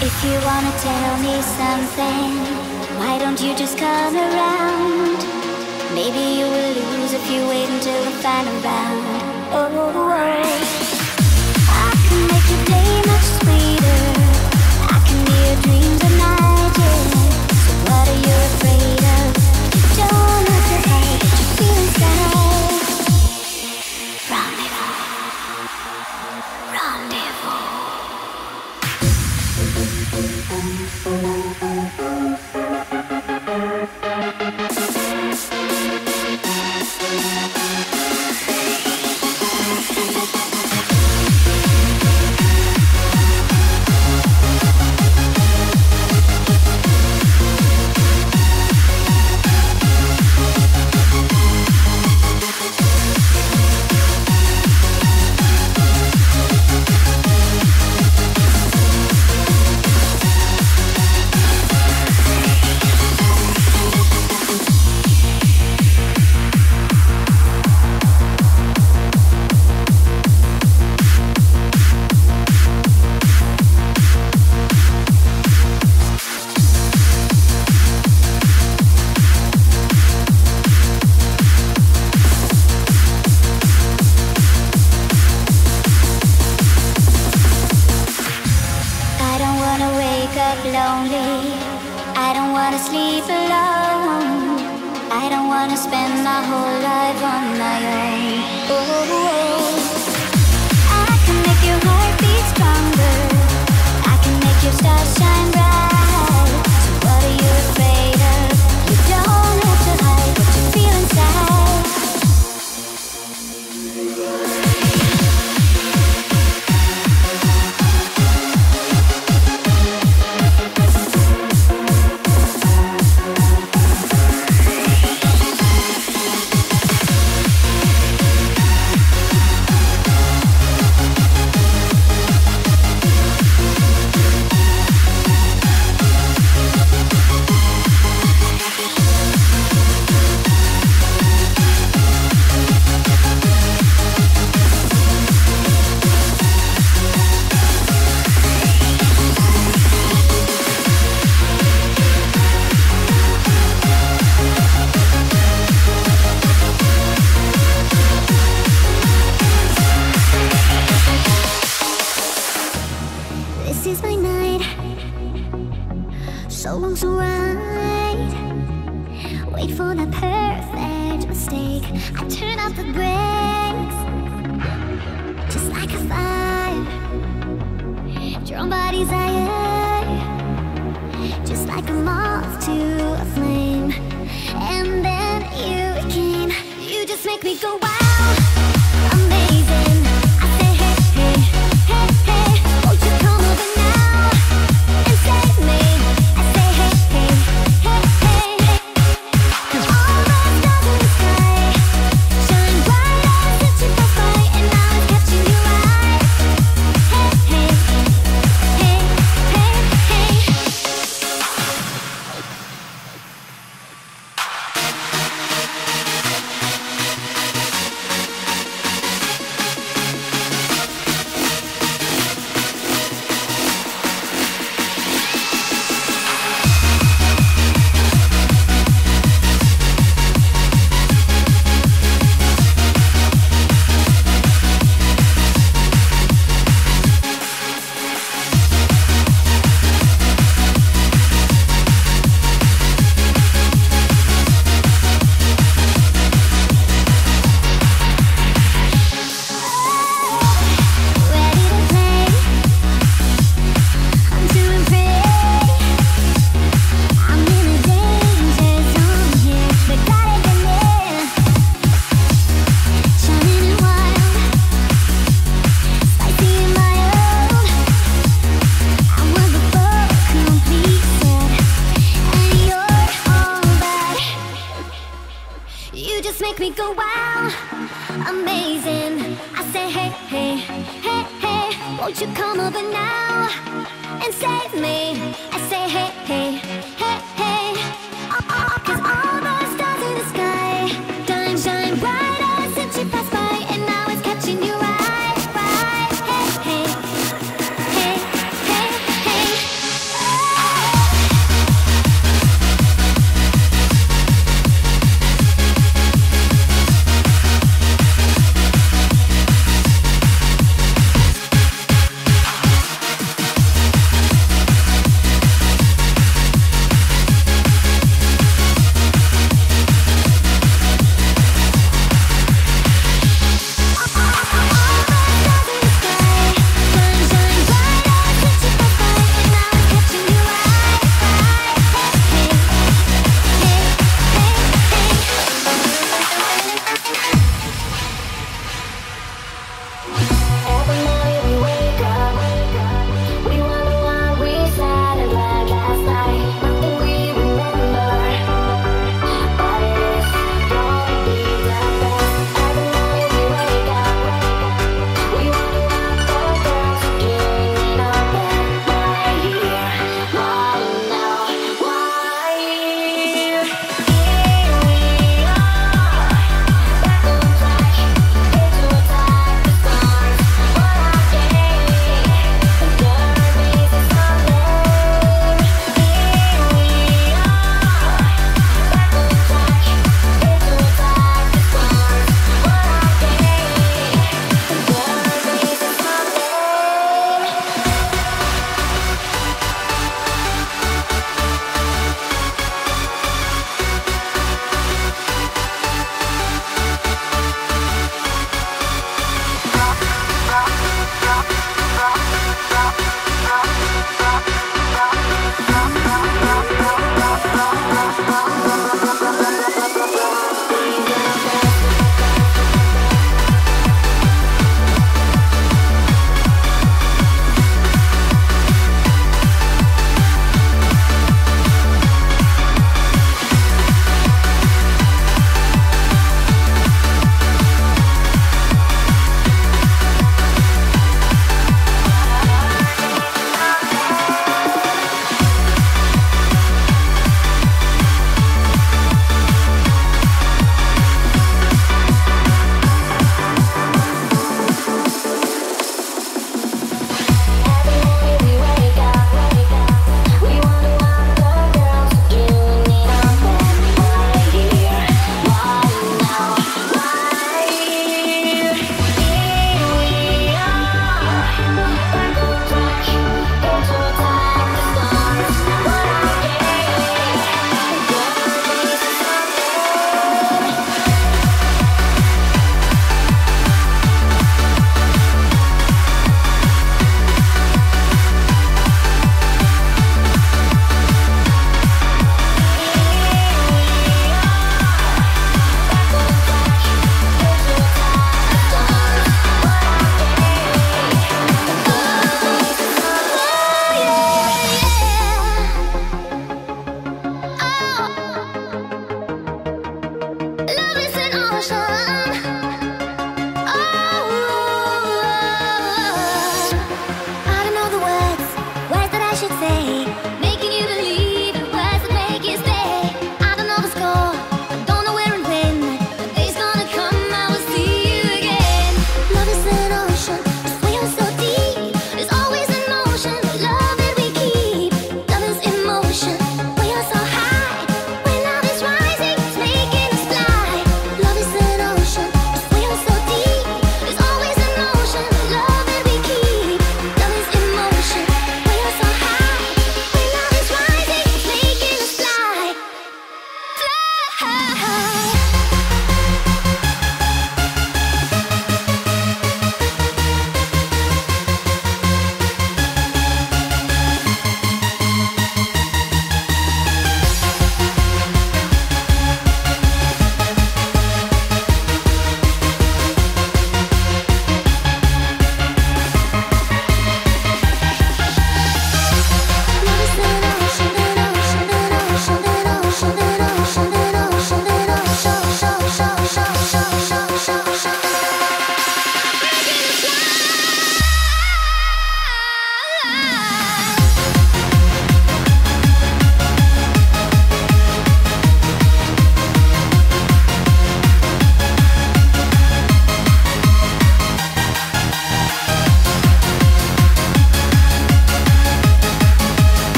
If you wanna tell me something, why don't you just come around? Maybe you will lose if you wait until the final round. Oh, I can make your day much sweeter. I can be your dreams at night, yeah. So what are you afraid of? You don't have to hide what you feel inside. Rendezvous, rendezvous.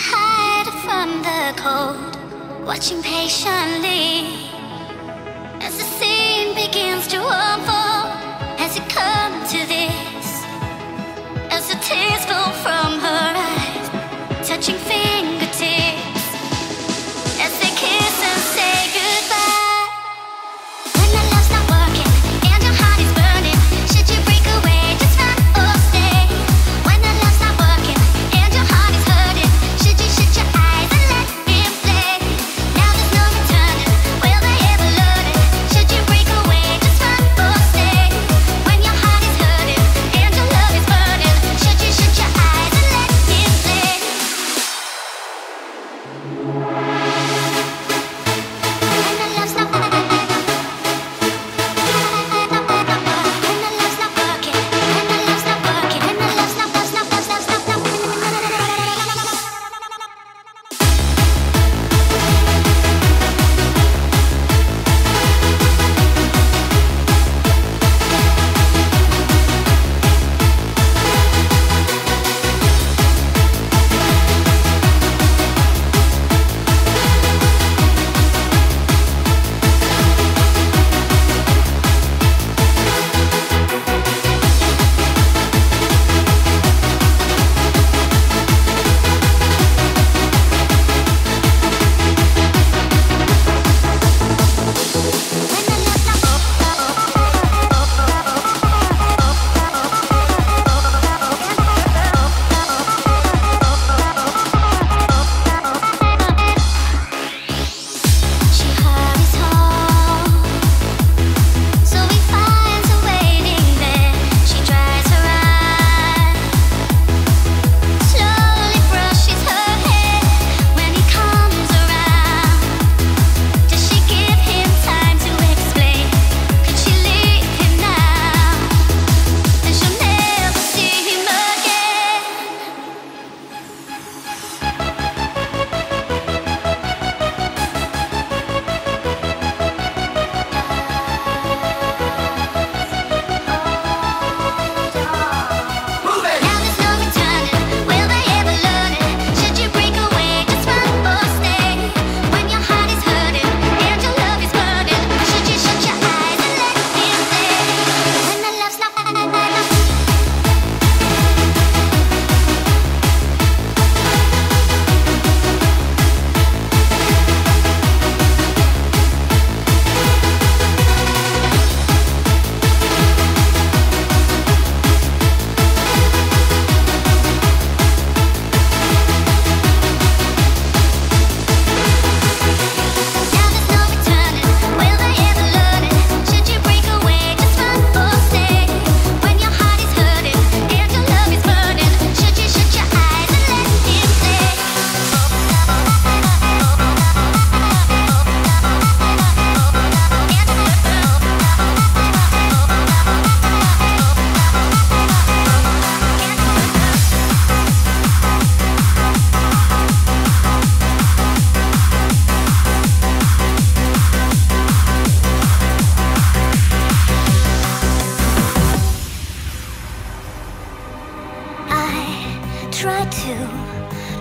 hide from the cold, watching patiently as the scene begins to unfold, as it comes to this, as the tears fall from her eyes, touching fingertips, as they kiss and say goodbye.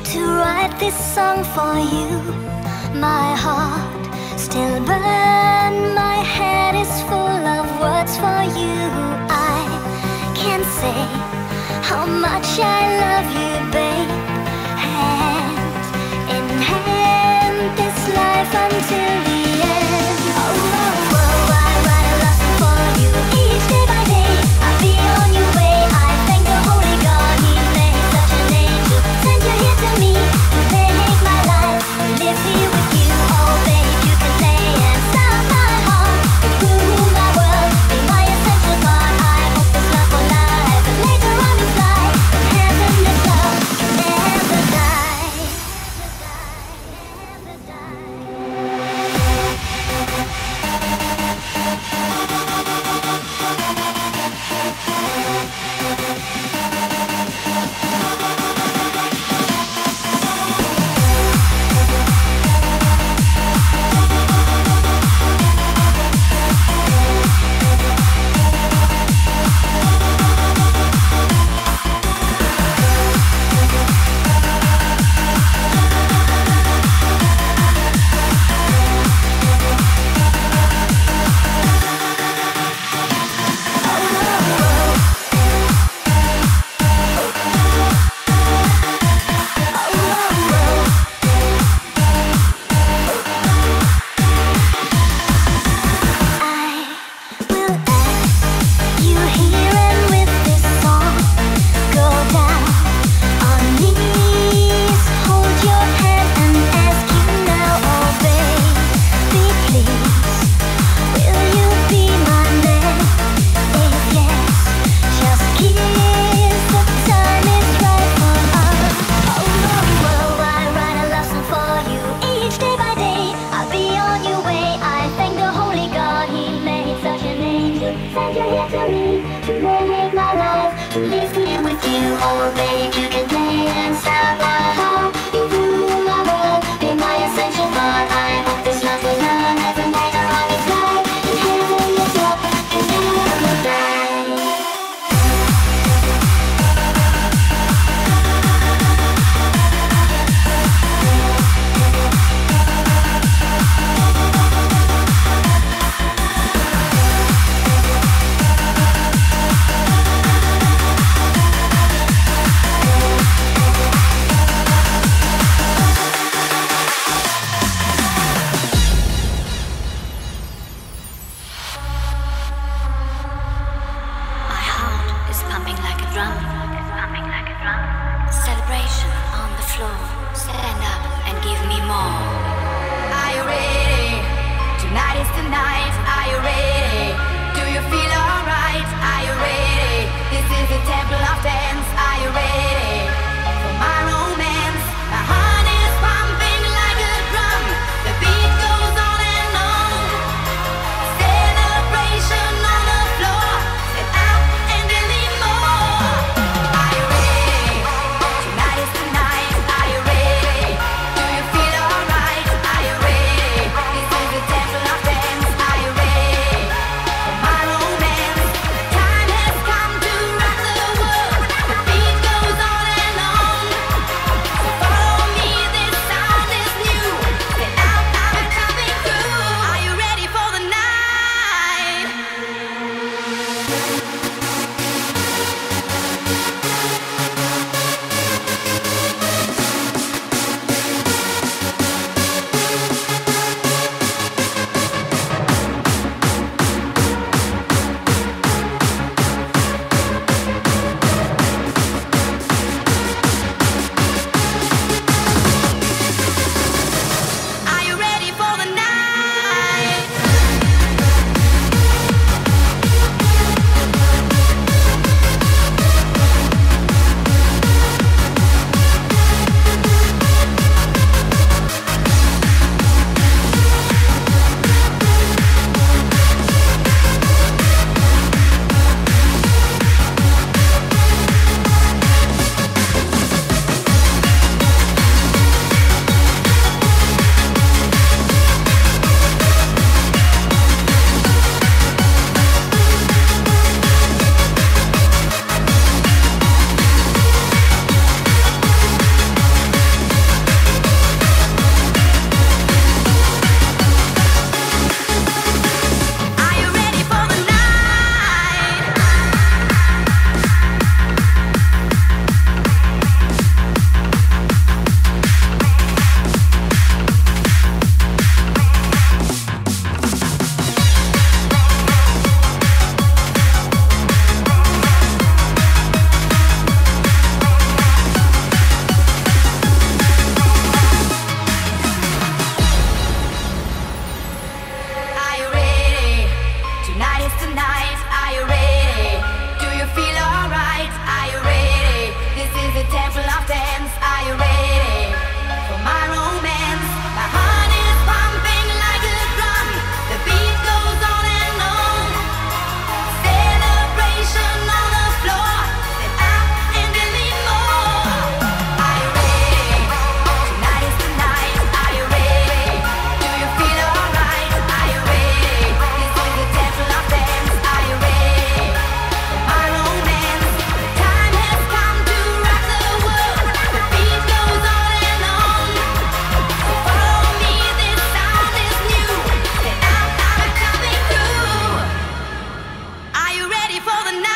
To write this song for you, my heart still burns, my head is full of words for you. I can't say how much I love you, babe. Hand in hand, this life until the end. Oh, oh, oh, I write a love song for you each day by day. I'll be on your way. crazy temple of dance. Are you ready for my romance? My heart is pumping like a drum. The beat goes on and on. Celebration on the floor. Sit up and believe more. Are you ready? Tonight is the night. Are you ready? Do you feel alright? Are you ready? This is the temple of dance. Are you ready for my romance? The time has come to rock the world. The beat goes on and on. So follow me, this sound is new. Say out, I'm coming through. Are you ready for the night? Are you ready for the night? Are you ready for the night? Are you ready? Tonight is the night. Are you ready? Do you feel alright? Are you ready? This is the temple of dance. Are you ready for my romance? My heart is pumping like a drum. The beat goes on and on. Celebration on the floor. Step up and believe more. Are you ready? Tonight is the night. Are you ready? Do you feel alright? Are you ready? This is the temple of dance. Are you ready for my romance? The time has come to rock the world. The beat goes on and on. So follow me, this sound is new. Set up, I'm coming through. Are you ready for the night?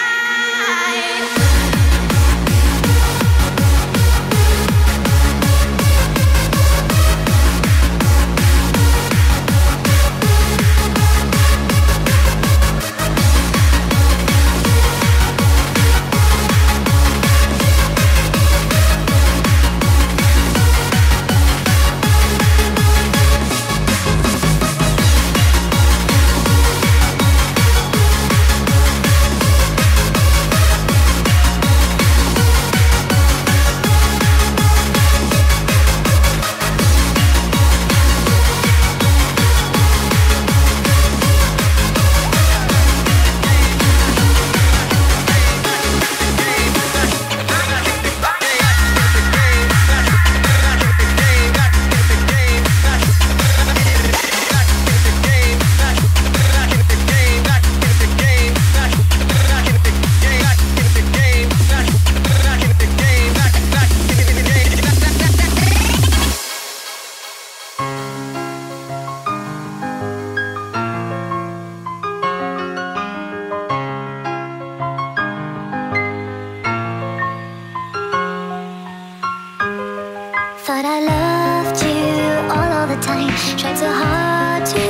Thought I loved you all the time. Tried so hard to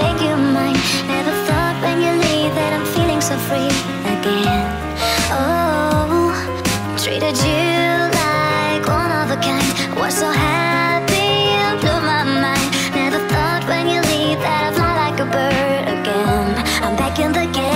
make you mine. Never thought when you leave that I'm feeling so free again. Oh, treated you like one of a kind. Was so happy you blew my mind. Never thought when you leave that I'd fly like a bird again. I'm back in the game.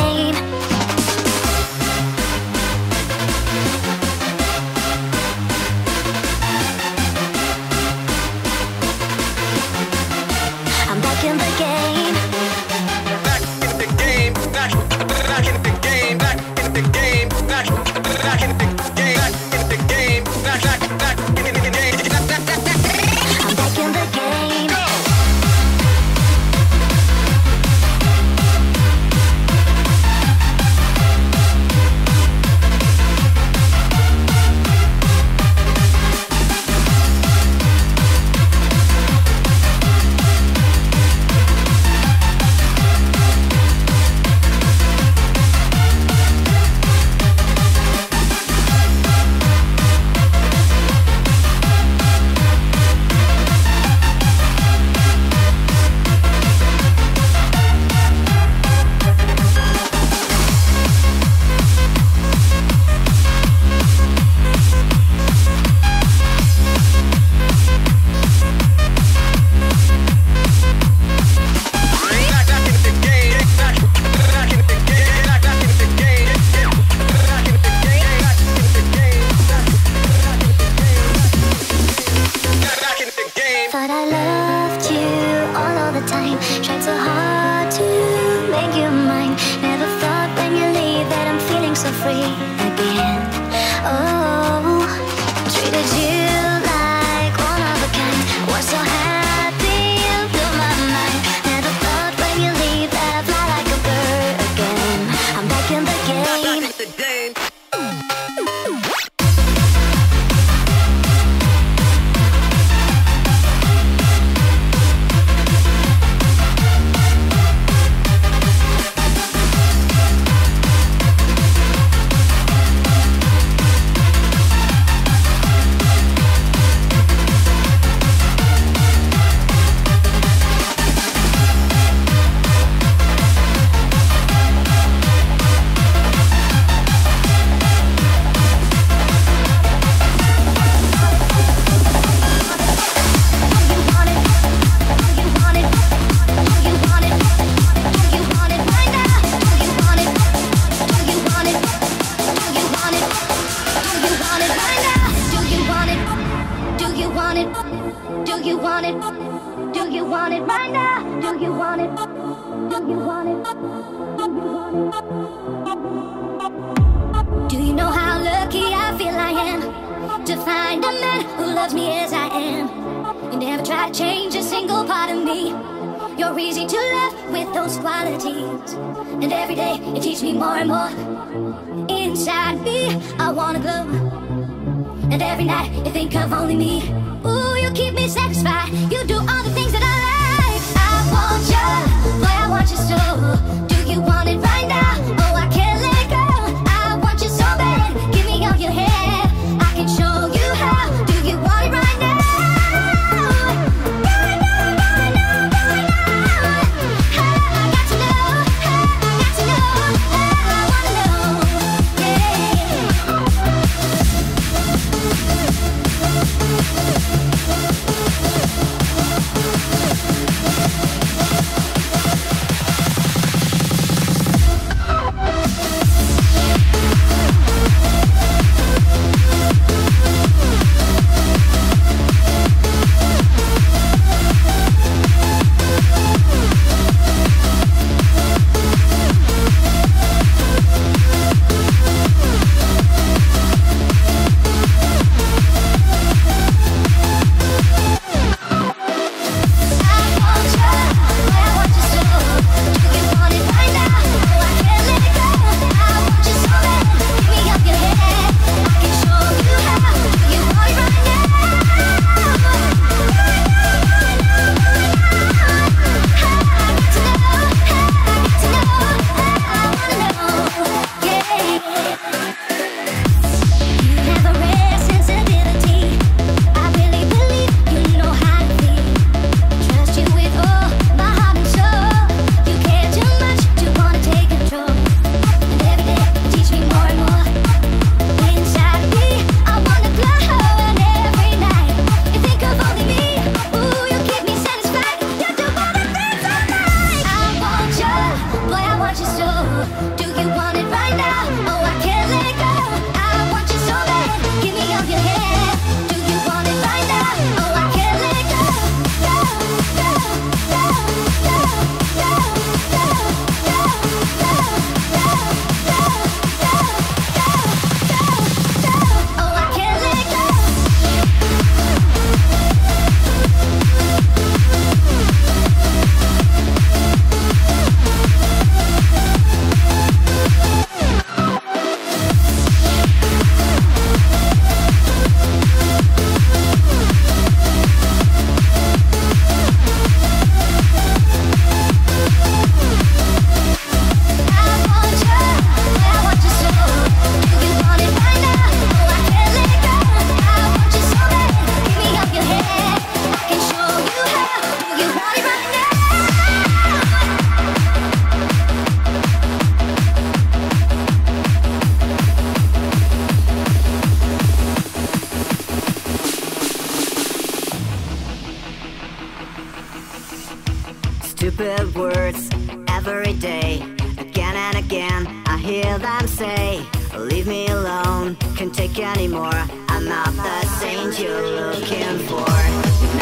stupid words every day. Again and again I hear them say, leave me alone, can't take anymore. I'm not the saint you're looking for.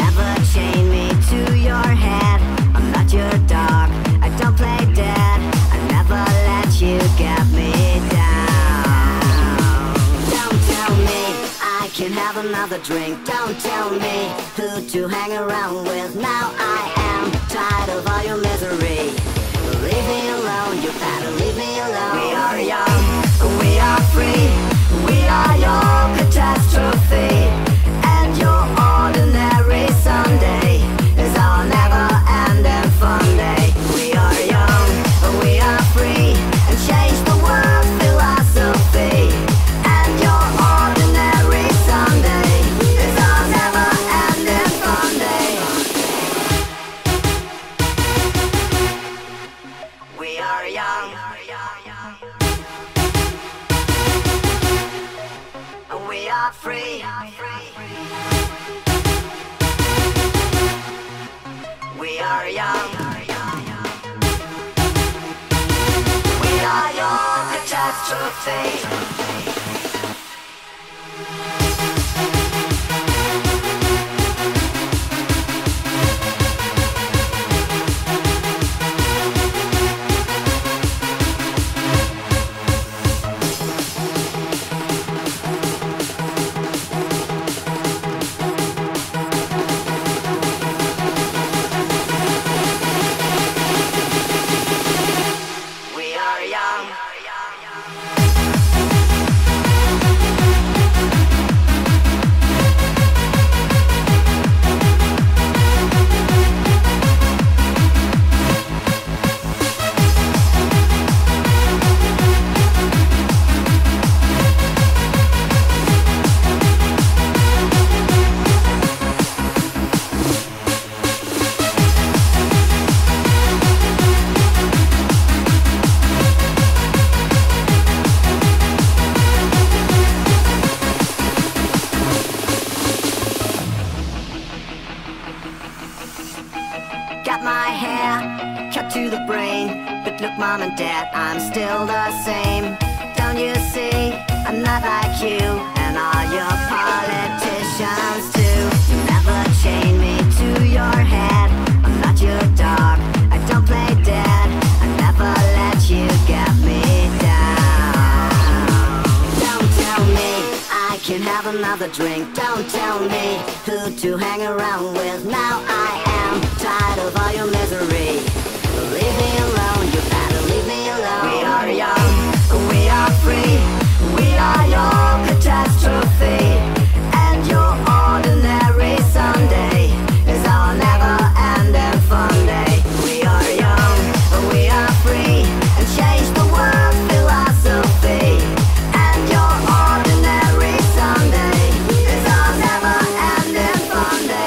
Never chain me to your head. I'm not your dog, I don't play dead. I never let you get me down. Don't tell me I can have another drink. Don't tell me who to hang around with. Now I am tired of all your misery. Leave me alone, you better leave me alone. We are young, we are free, we are your catastrophe, and your ordinary Sunday is our never-ending fun day. We are young, we are free, and change the world philosophy, and your ordinary Sunday is our never-ending fun day. We are young. We are free. We are young. We are your catastrophe. My hair cut to the brain, but look, mom and dad, I'm still the same. Don't you see, I'm not like you and all your politicians too. You never chain me to your head. I'm not your dog, I don't play dead. I never let you get me down. Don't tell me I can have another drink. Don't tell me who to hang around with. Now I am tired of all your misery. Leave me alone, you better leave me alone. We are young, we are free, we are your catastrophe, and your ordinary Sunday is our never-ending fun day. We are young, we are free, and change the world philosophy, and your ordinary Sunday is our never-ending fun day.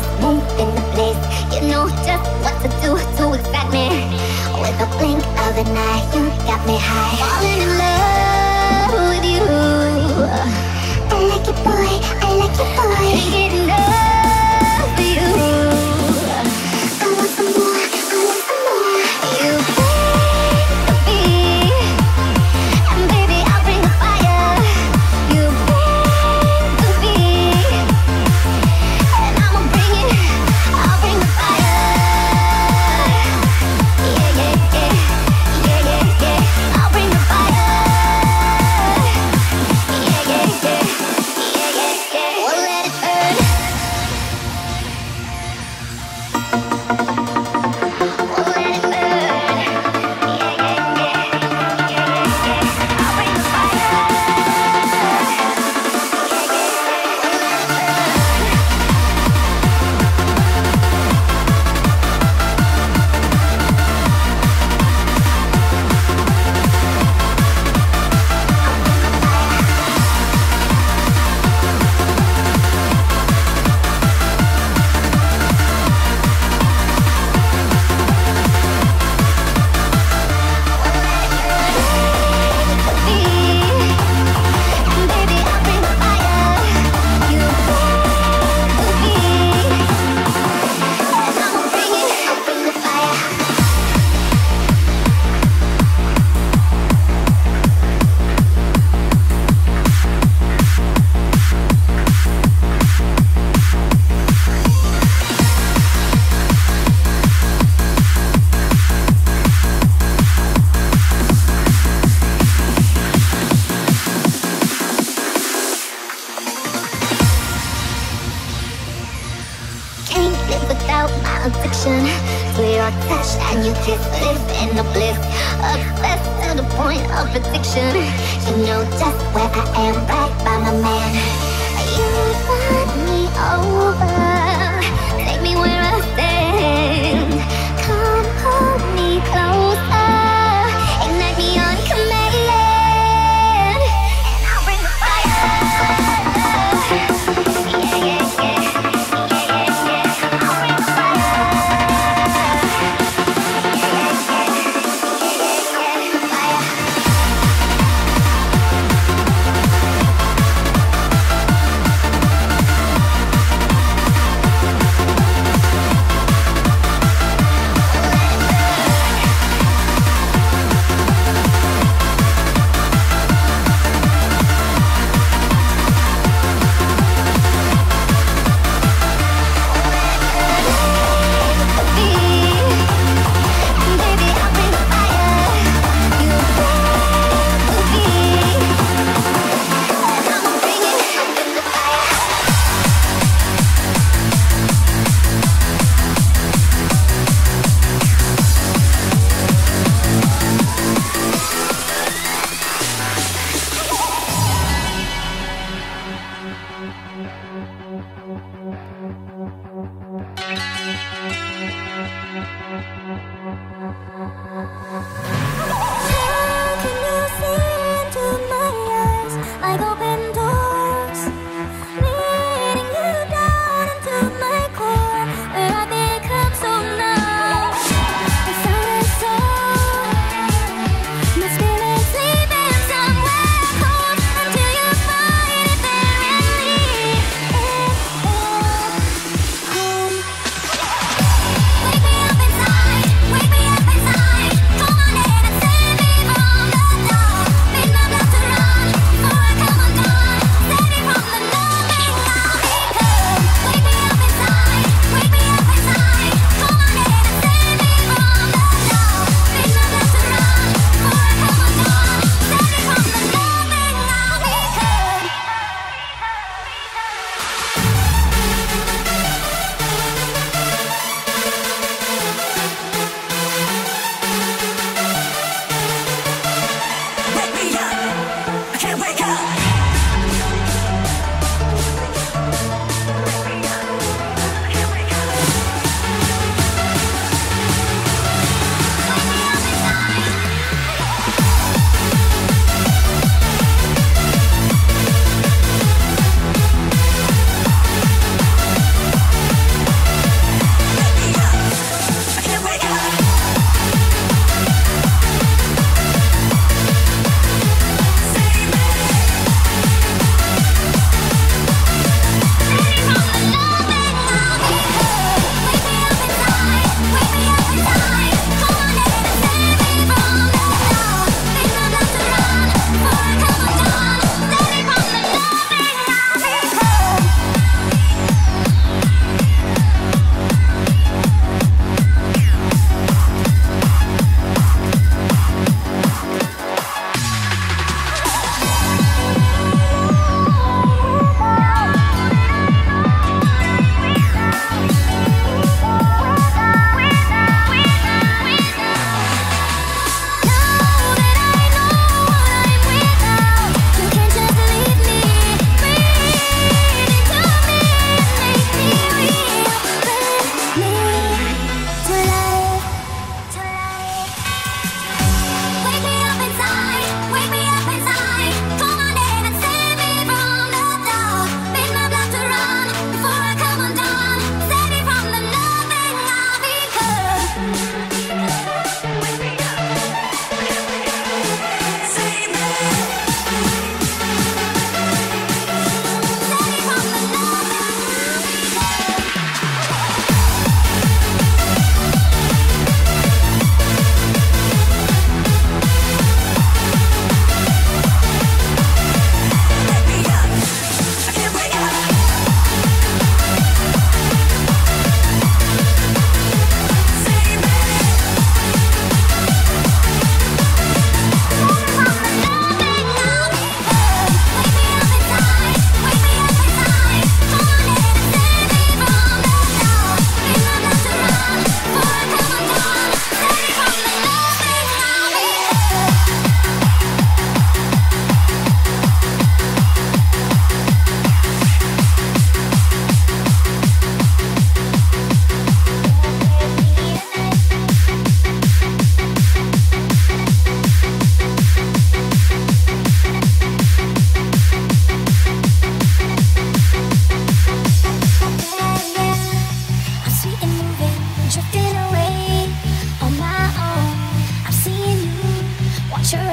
always move in the place. You know just what to do to excite me. With a blink of an eye, you got me high. Falling in love with you. I like it, boy. I like it, boy. I can't get enough for you. I want some more. I want some more. You bring the beat, and baby, I'll bring the fire. You bring the beat, and I'ma bring it. I'll bring the fire. Yeah, yeah, yeah, yeah, yeah, yeah. I'll bring the fire. Yeah, yeah, yeah, yeah, yeah, yeah. We'll let it burn. We'll let it burn. Yeah, yeah, yeah, yeah, yeah, yeah. I'll bring the fire. Can't live without my affection. To your touch and your kiss, live in the bliss. Obsessed to the point of addiction. You know just where I am, right by my man. You run me over, take me where I stand. Come hold me closer, ignite me on command. And I'll bring the fire. Yeah, yeah, yeah.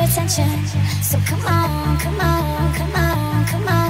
attention. So come on, come on, come on, come on, come on.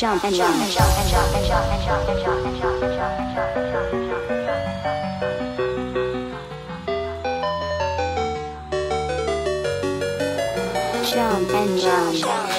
jump and jump and jump and jump and jump and jump and jump and jump and jump and jump and jump and jump. Jump and jump.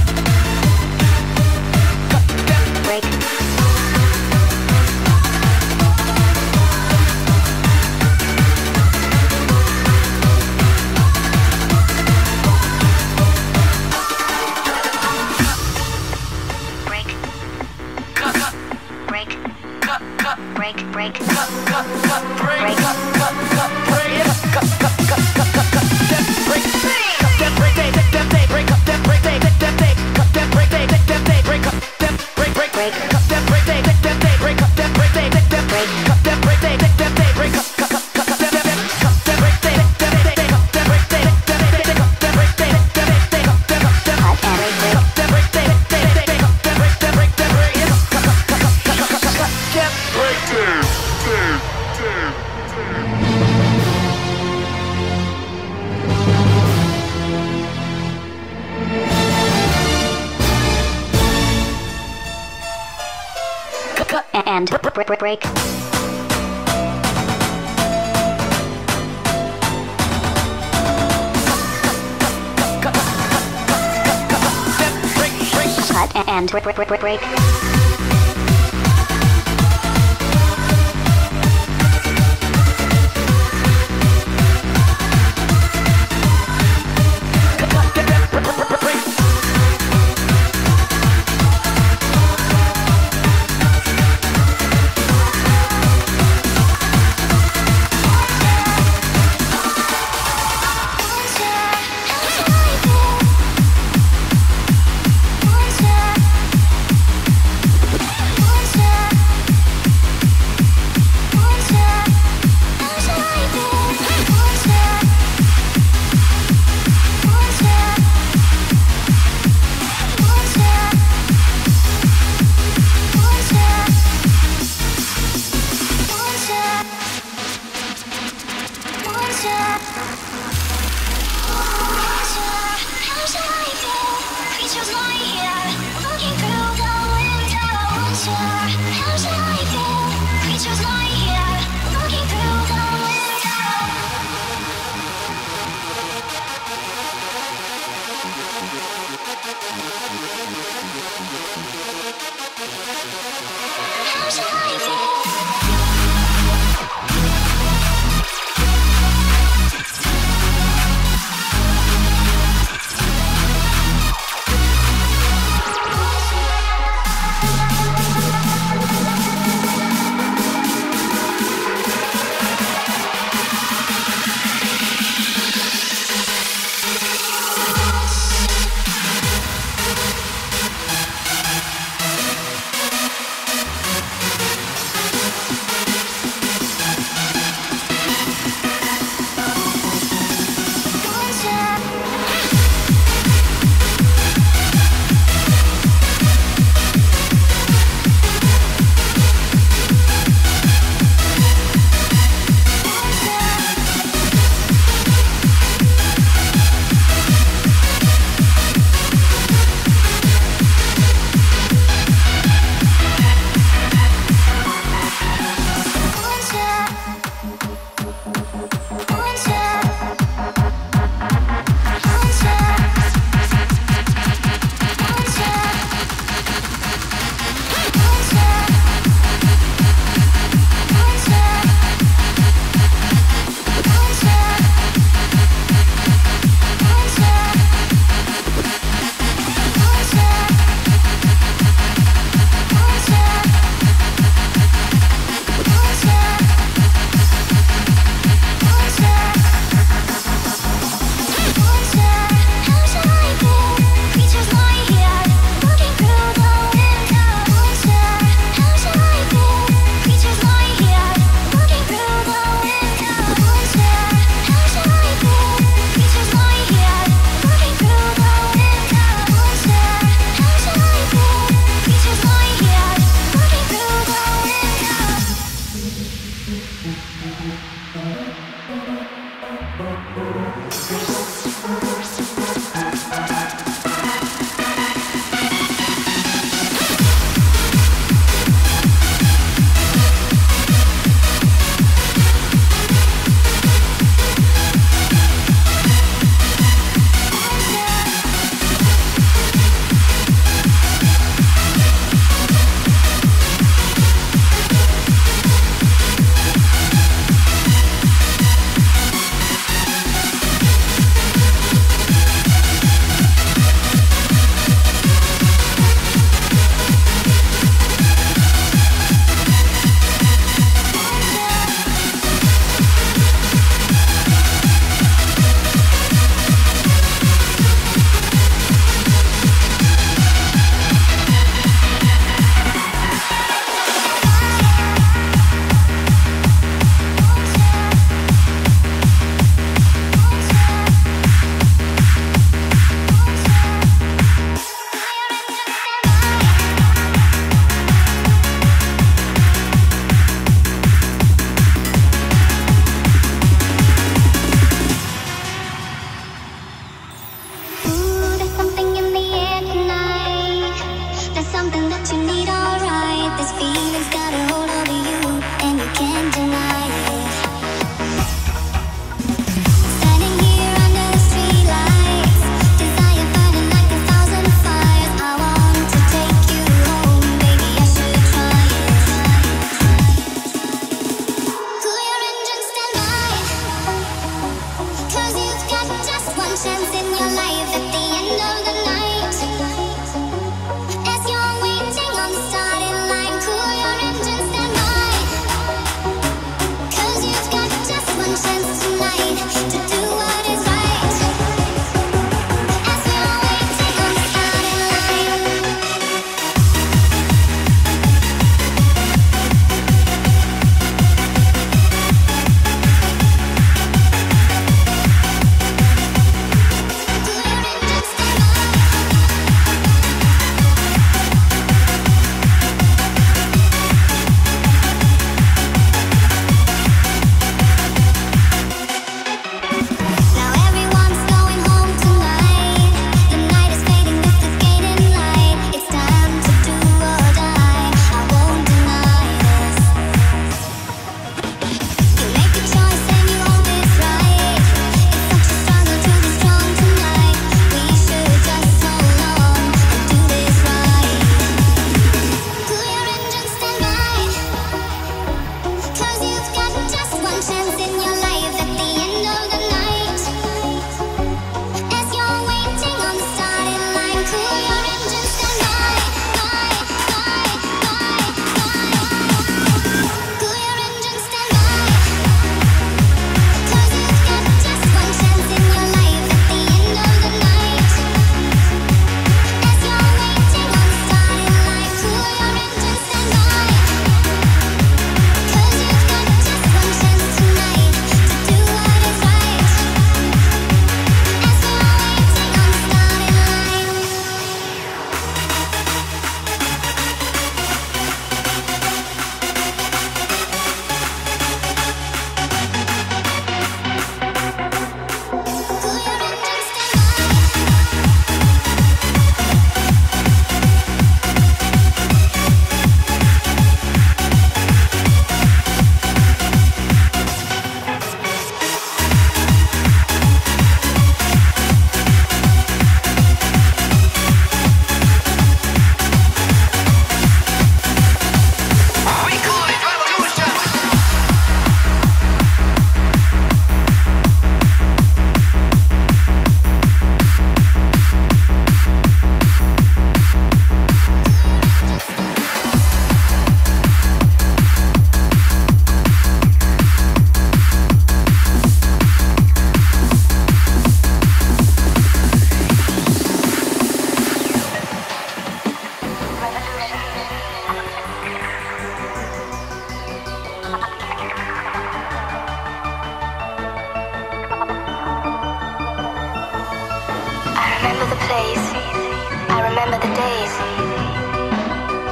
Break. Break. Cut and break.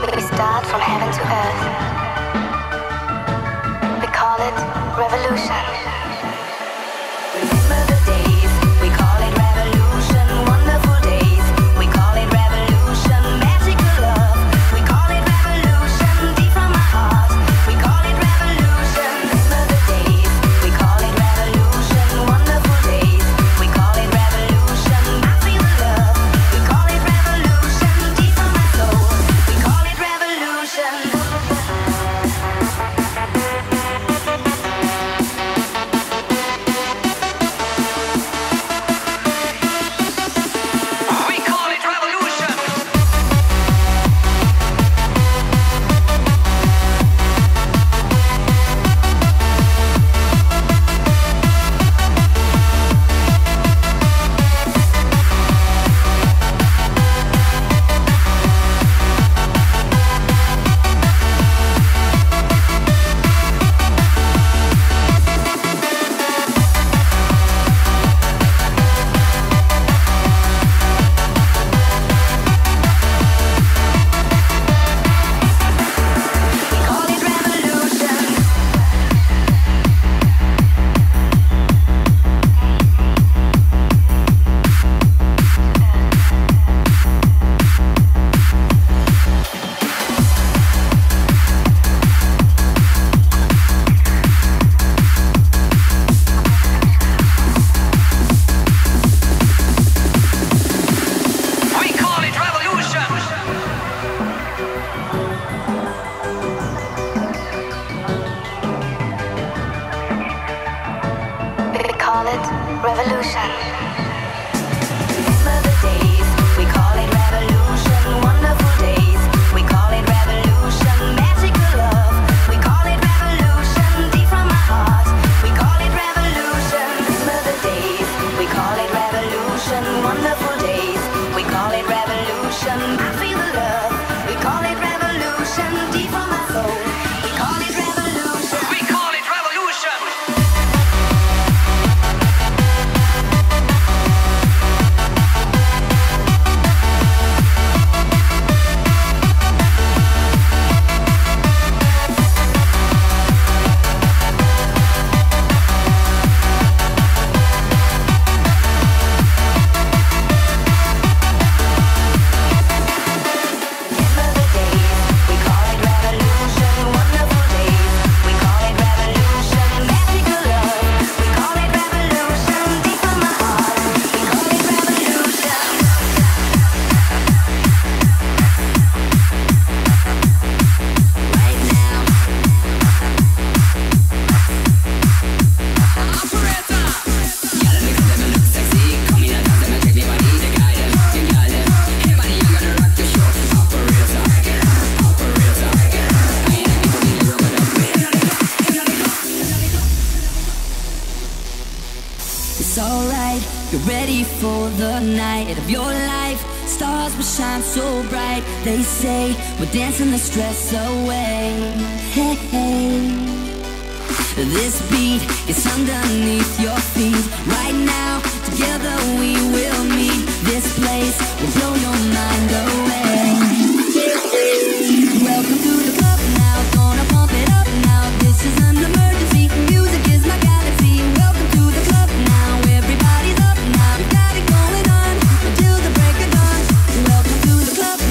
We start from heaven to earth. We call it They say we're dancing the stress away. Hey, hey. This beat is underneath your feet. Right now, together we will meet. This place will blow your mind away. Welcome to the club now. Gonna pump it up now. This is an emergency. Music is my galaxy. Welcome to the club now. Everybody's up now. We've got it going on until the break of dawn. Welcome to the club now.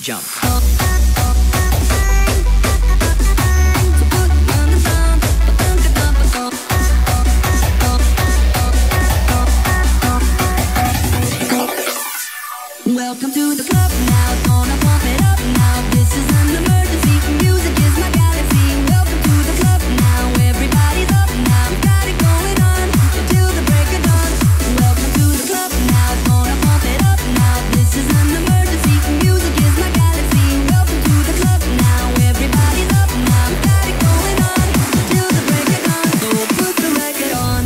jump. Welcome to the club now, gonna pump it up now. This is an emergency, music is my galaxy. Welcome to the club now, everybody's up now. We've got it going on until the break of dawn. Welcome to the club now, gonna pump it up now. This is an emergency, music is my galaxy. Welcome to the club now, everybody's up now. We've got it going on until the break of dawn. So put the record on.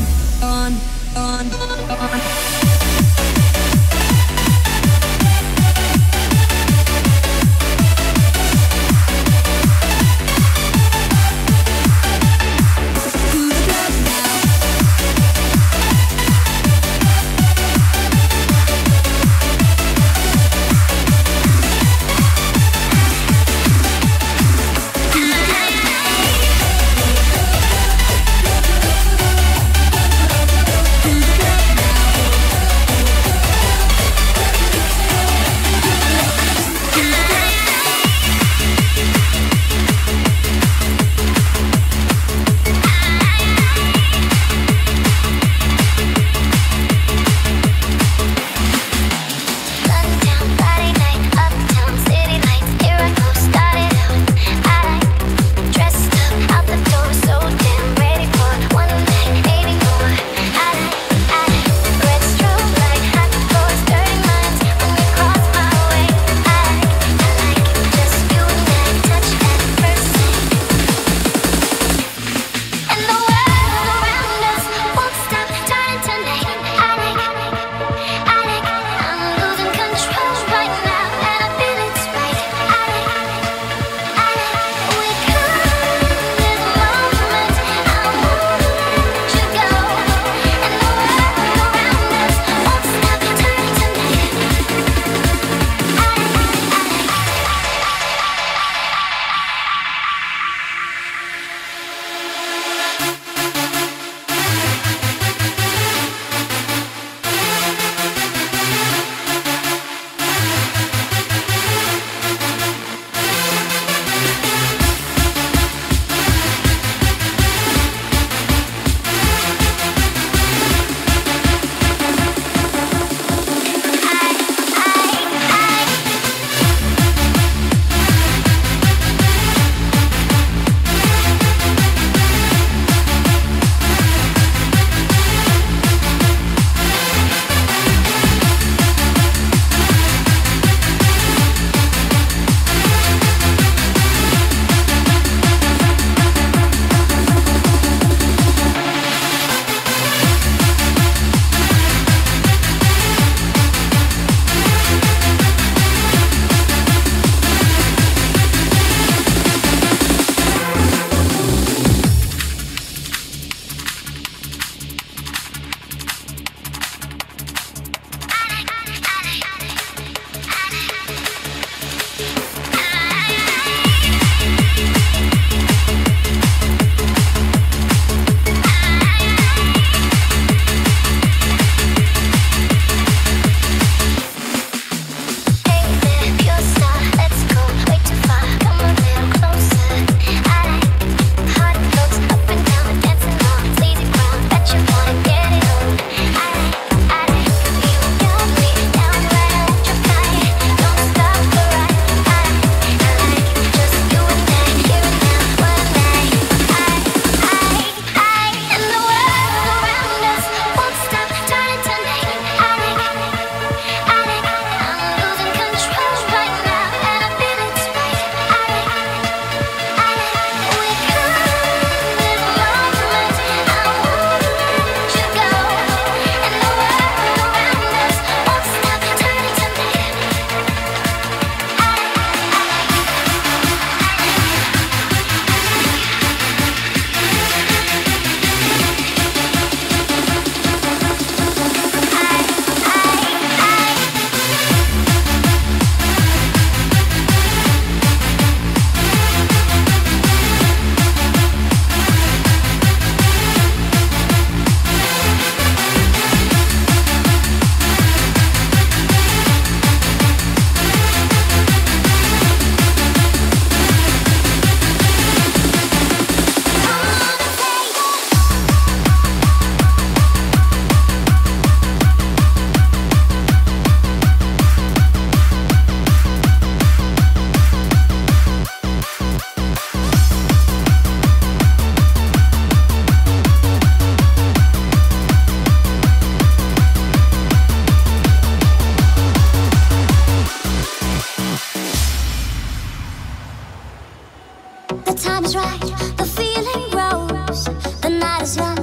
the time is right, the feeling grows. The night is young,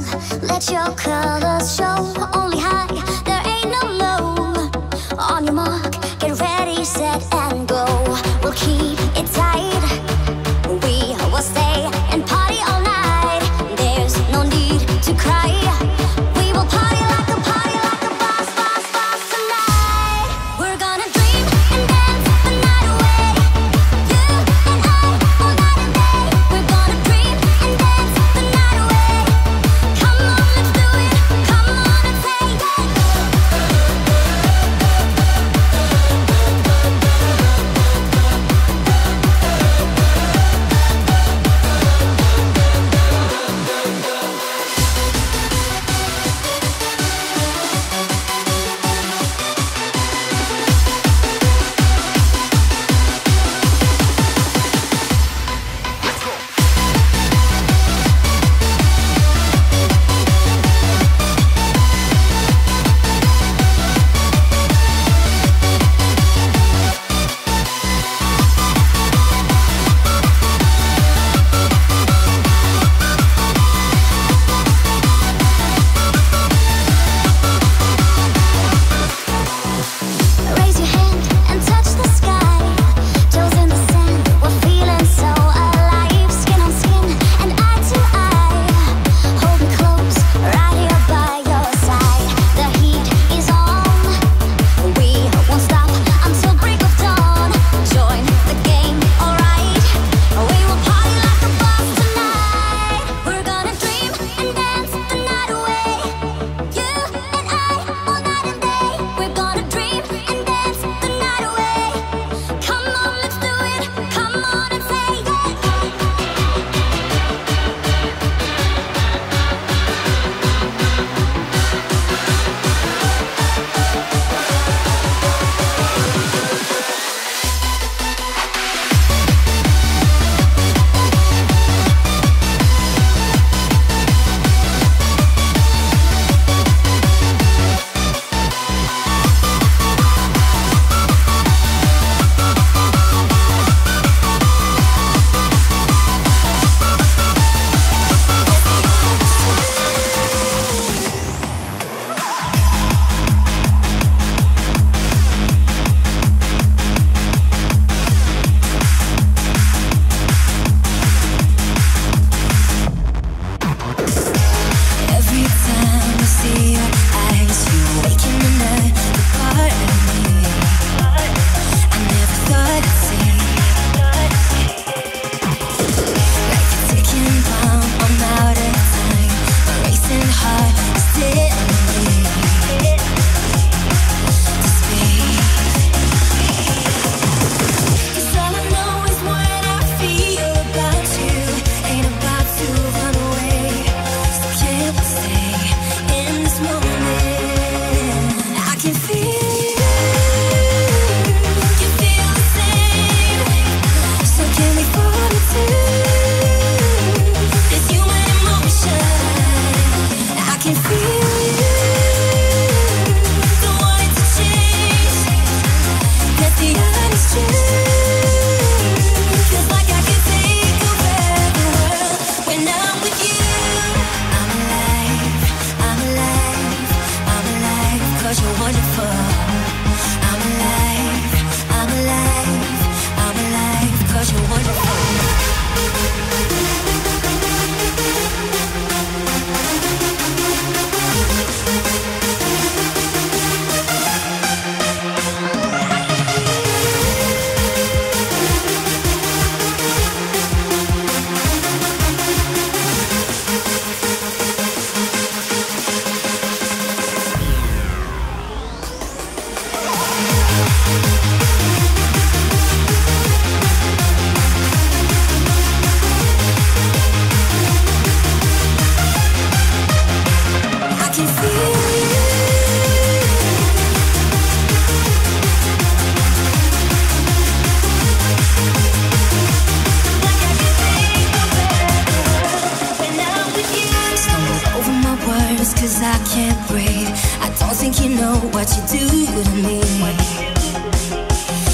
let your colors show. Only high, there ain't no low. On your mark, get ready, set and go. We'll keep it tight, we will stay and party all night. There's no need to cry, we will party like a party.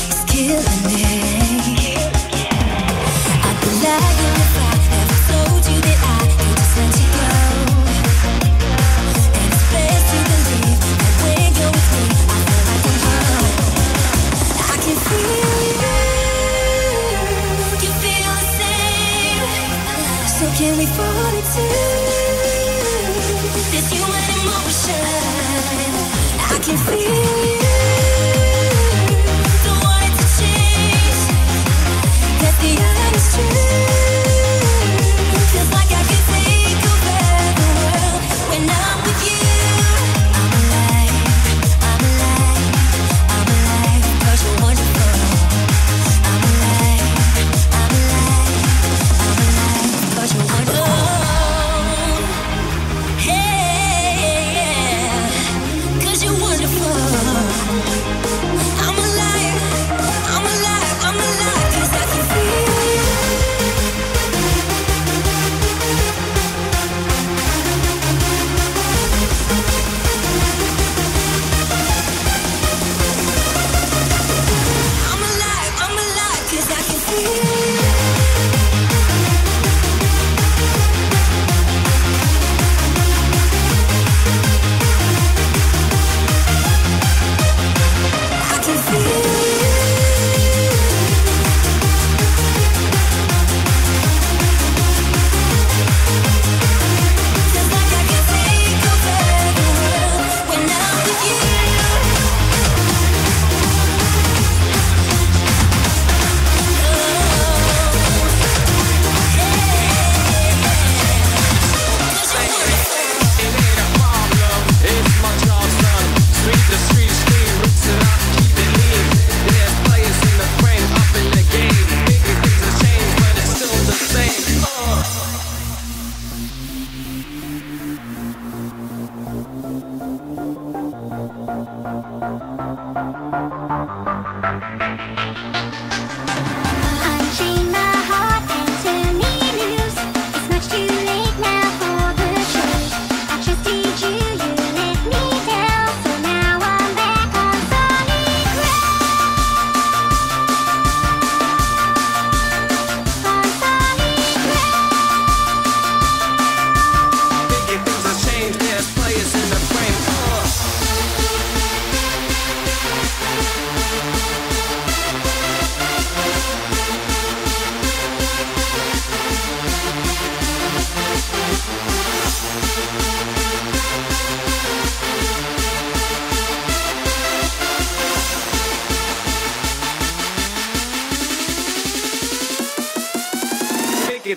It's killing me. I'd be lying. So can we fall into this human emotion? I can feel you.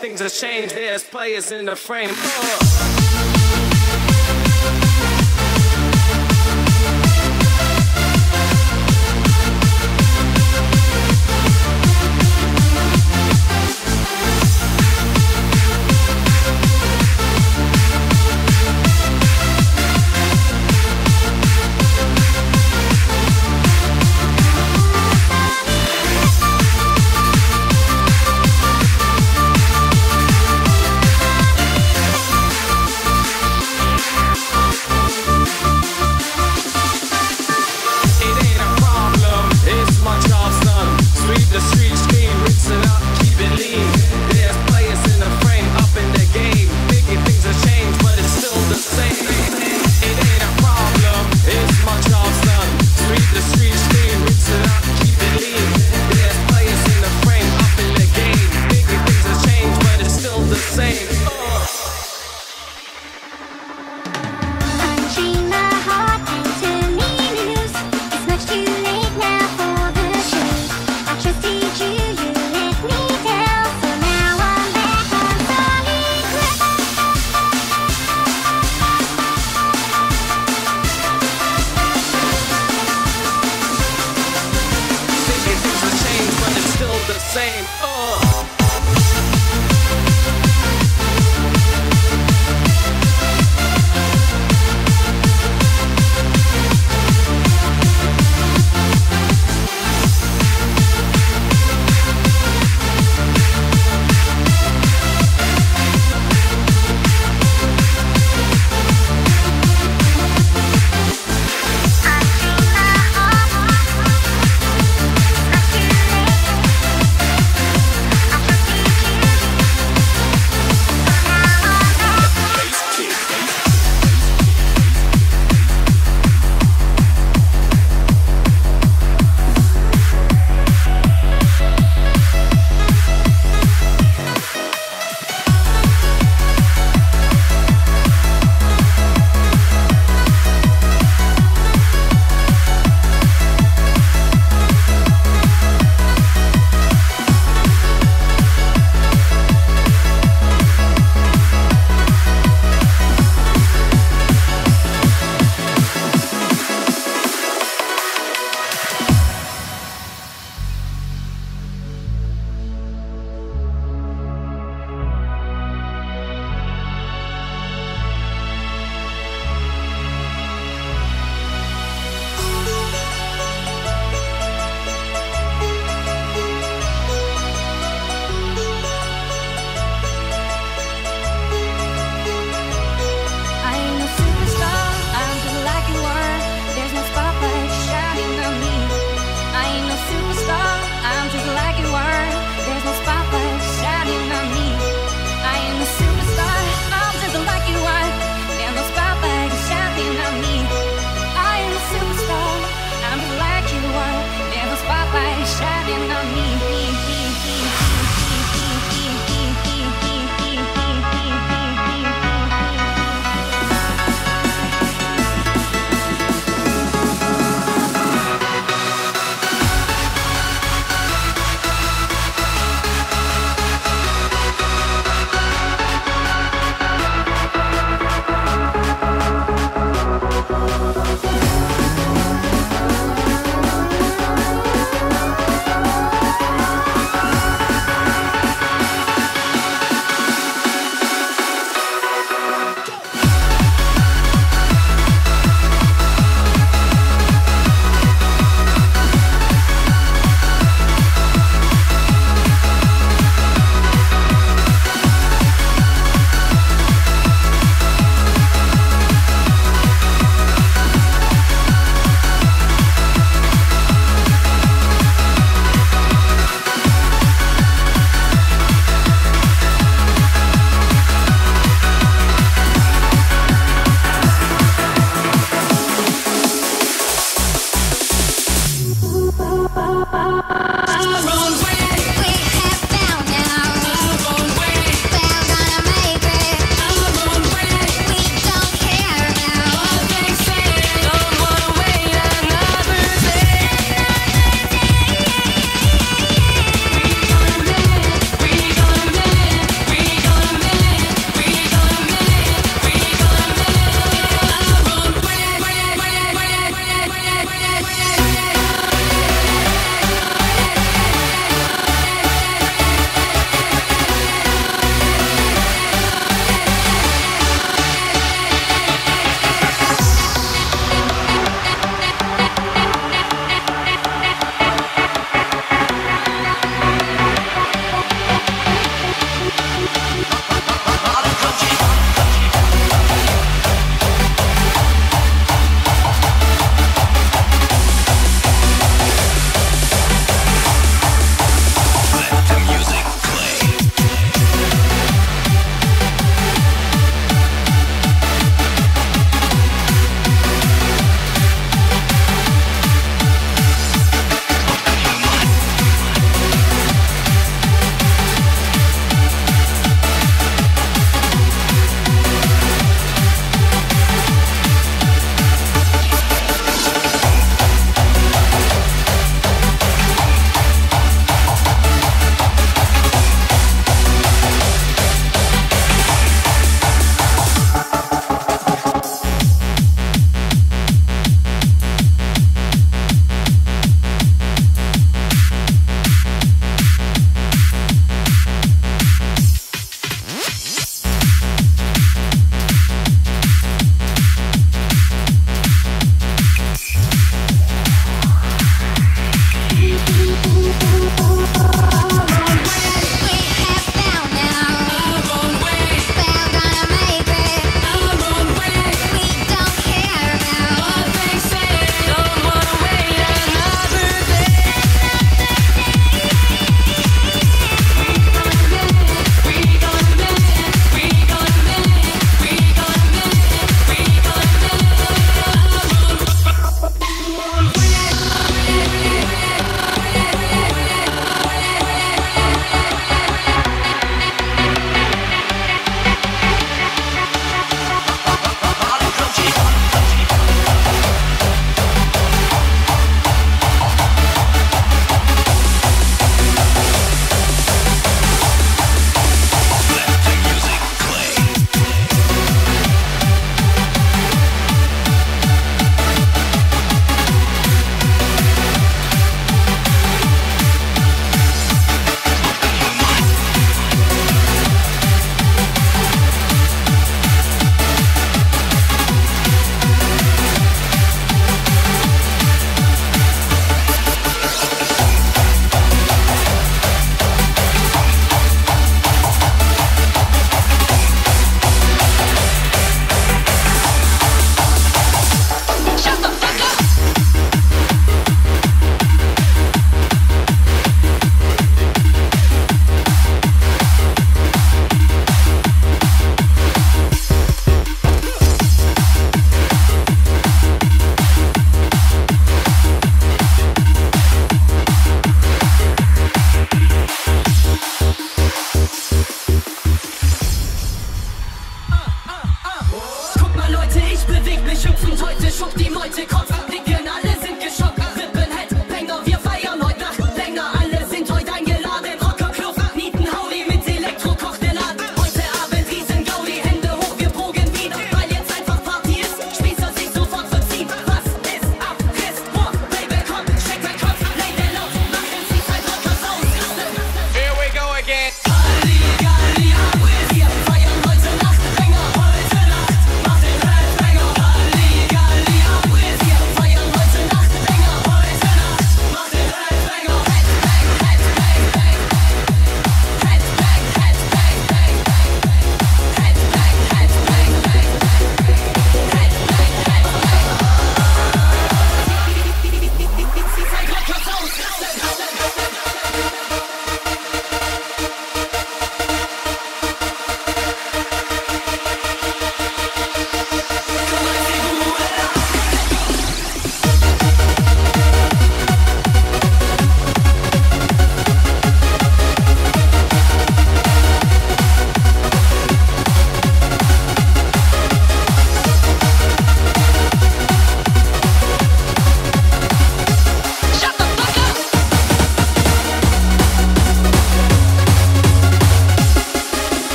Things have changed, there's players in the frame. I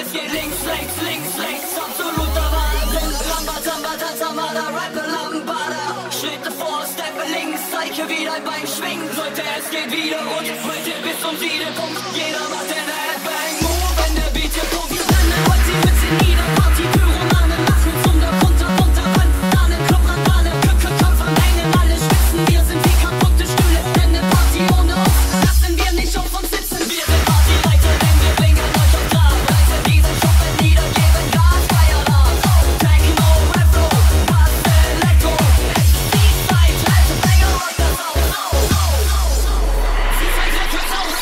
Es geht links, rechts, absoluter Wahnsinn. Rambazamba, Zambada, Rapper, Lambada. Schritte vor, Steppe links, Zeichen wieder beim Schwingen. Leute, es geht wieder und heute bis zum Siedepunkt. Jeder macht den Headbang Move, wenn der Beat hier kommt. Wir sind heute mit in jeder Party Pyromane machen zum der runter, Randale, Klopprandale, Köpfe, Engeln, alle schwitzen. Wir sind die kaputte Stühle, denn eine Party ohne uns lassen wir nicht auf uns sitzen. Wir sind Partyleiter, denn wir bringen euch auf Grab. Leiter diesen Shop, wenn niedergeben Gas, Feierabend. Oh, Techno, Refro, Bass, Elektro, Ex-Deep-Fight, Leiter, Banger, rock das aus, Sie zeigen euch jetzt aus.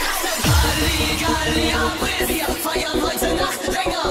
Galli, Galli, Abriss, wir feiern heute Nacht länger.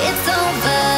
It's over.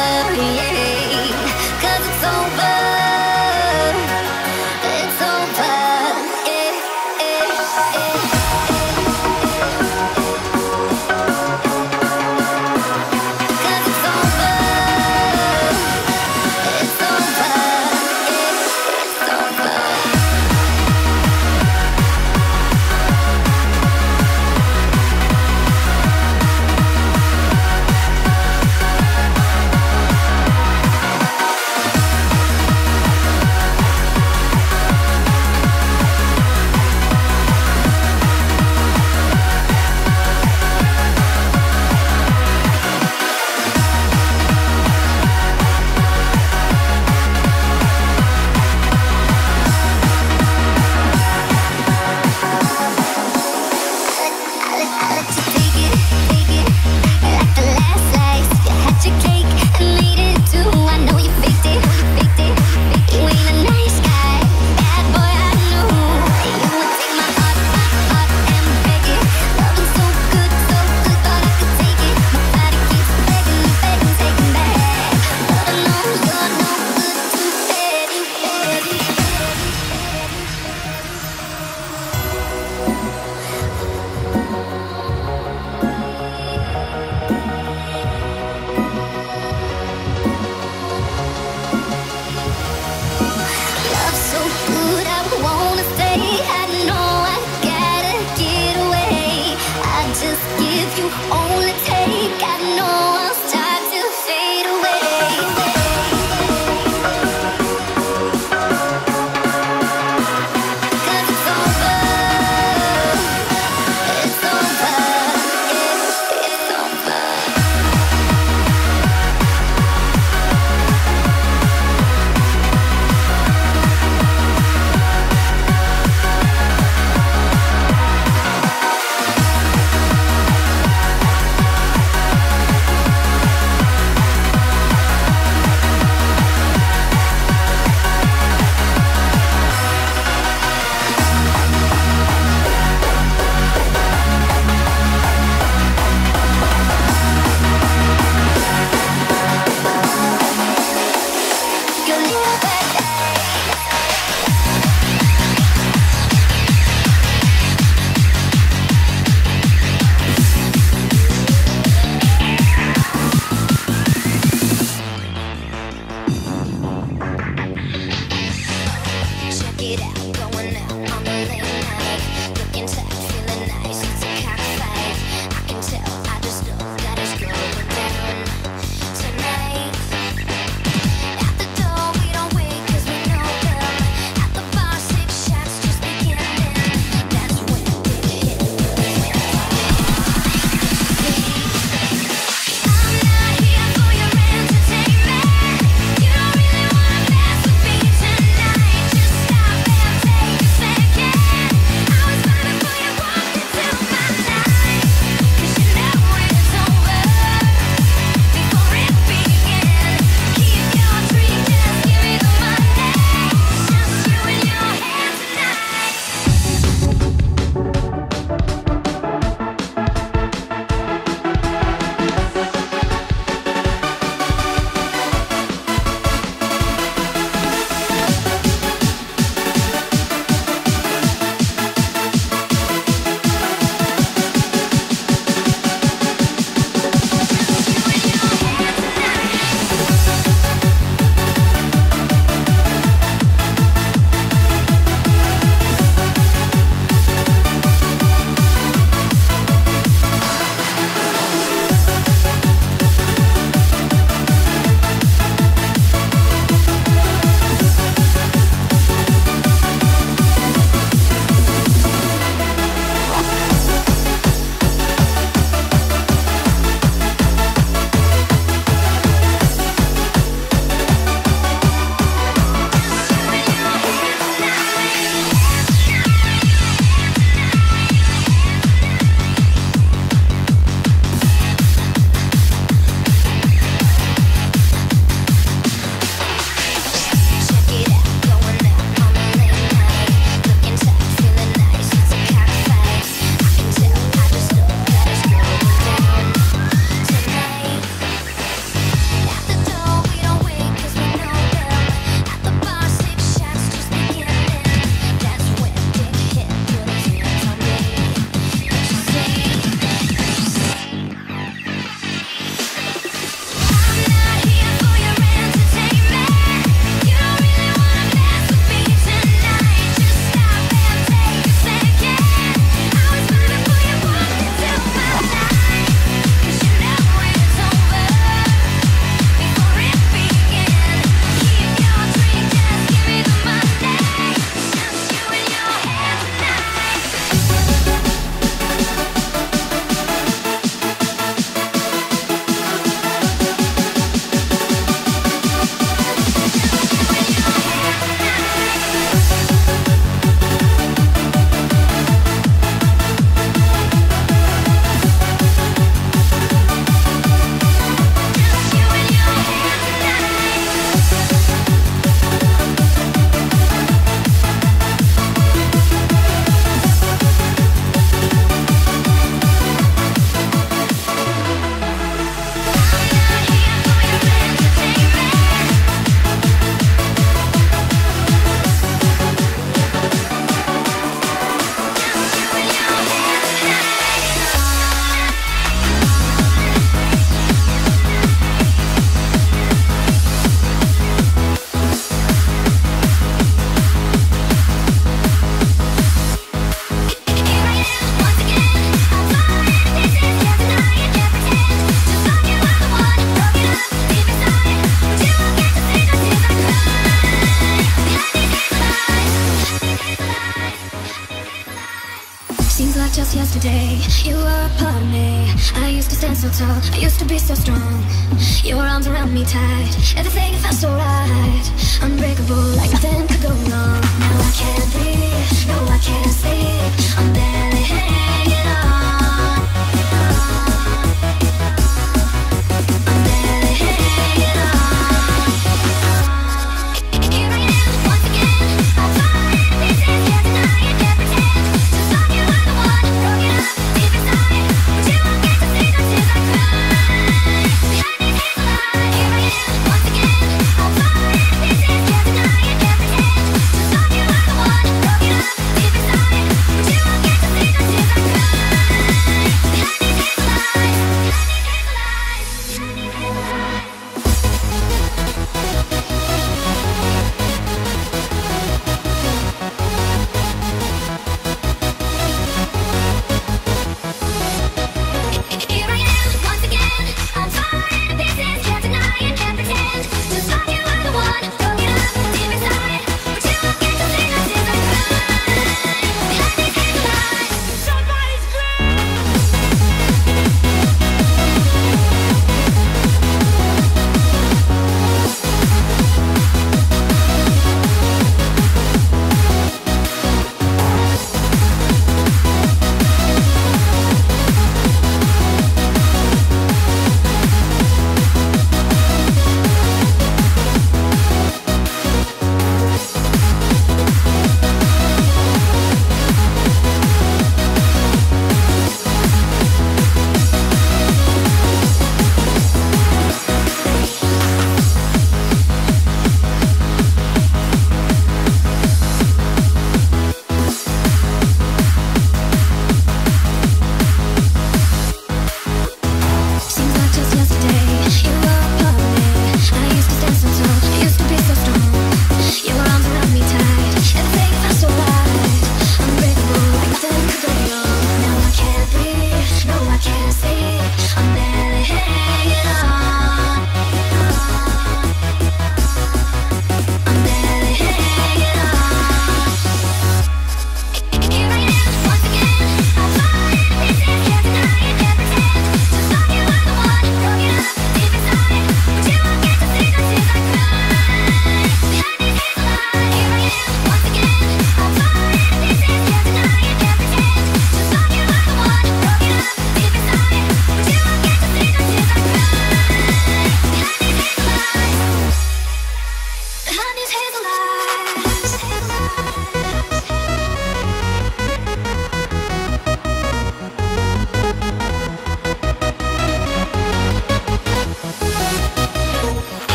Seems like just yesterday you were a part of me. I used to stand so tall, I used to be so strong. Your arms around me tight, everything felt so right. Unbreakable, like nothing could go wrong. Now I can't breathe, no I can't sleep. I'm barely hanging on. I'm barely hanging on. Here I am once again. I'm falling to pieces, can't deny it, can't pretend. To stop you were the one broken up deep inside, but you won't get to see that tears I cry. Behind these hazel eyes, here I am once again. I'm falling to pieces, can't deny it, can't pretend. To stop you were the one broken up deep inside, but you won't get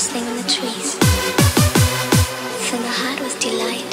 rustling in the trees. Fill my heart with delight.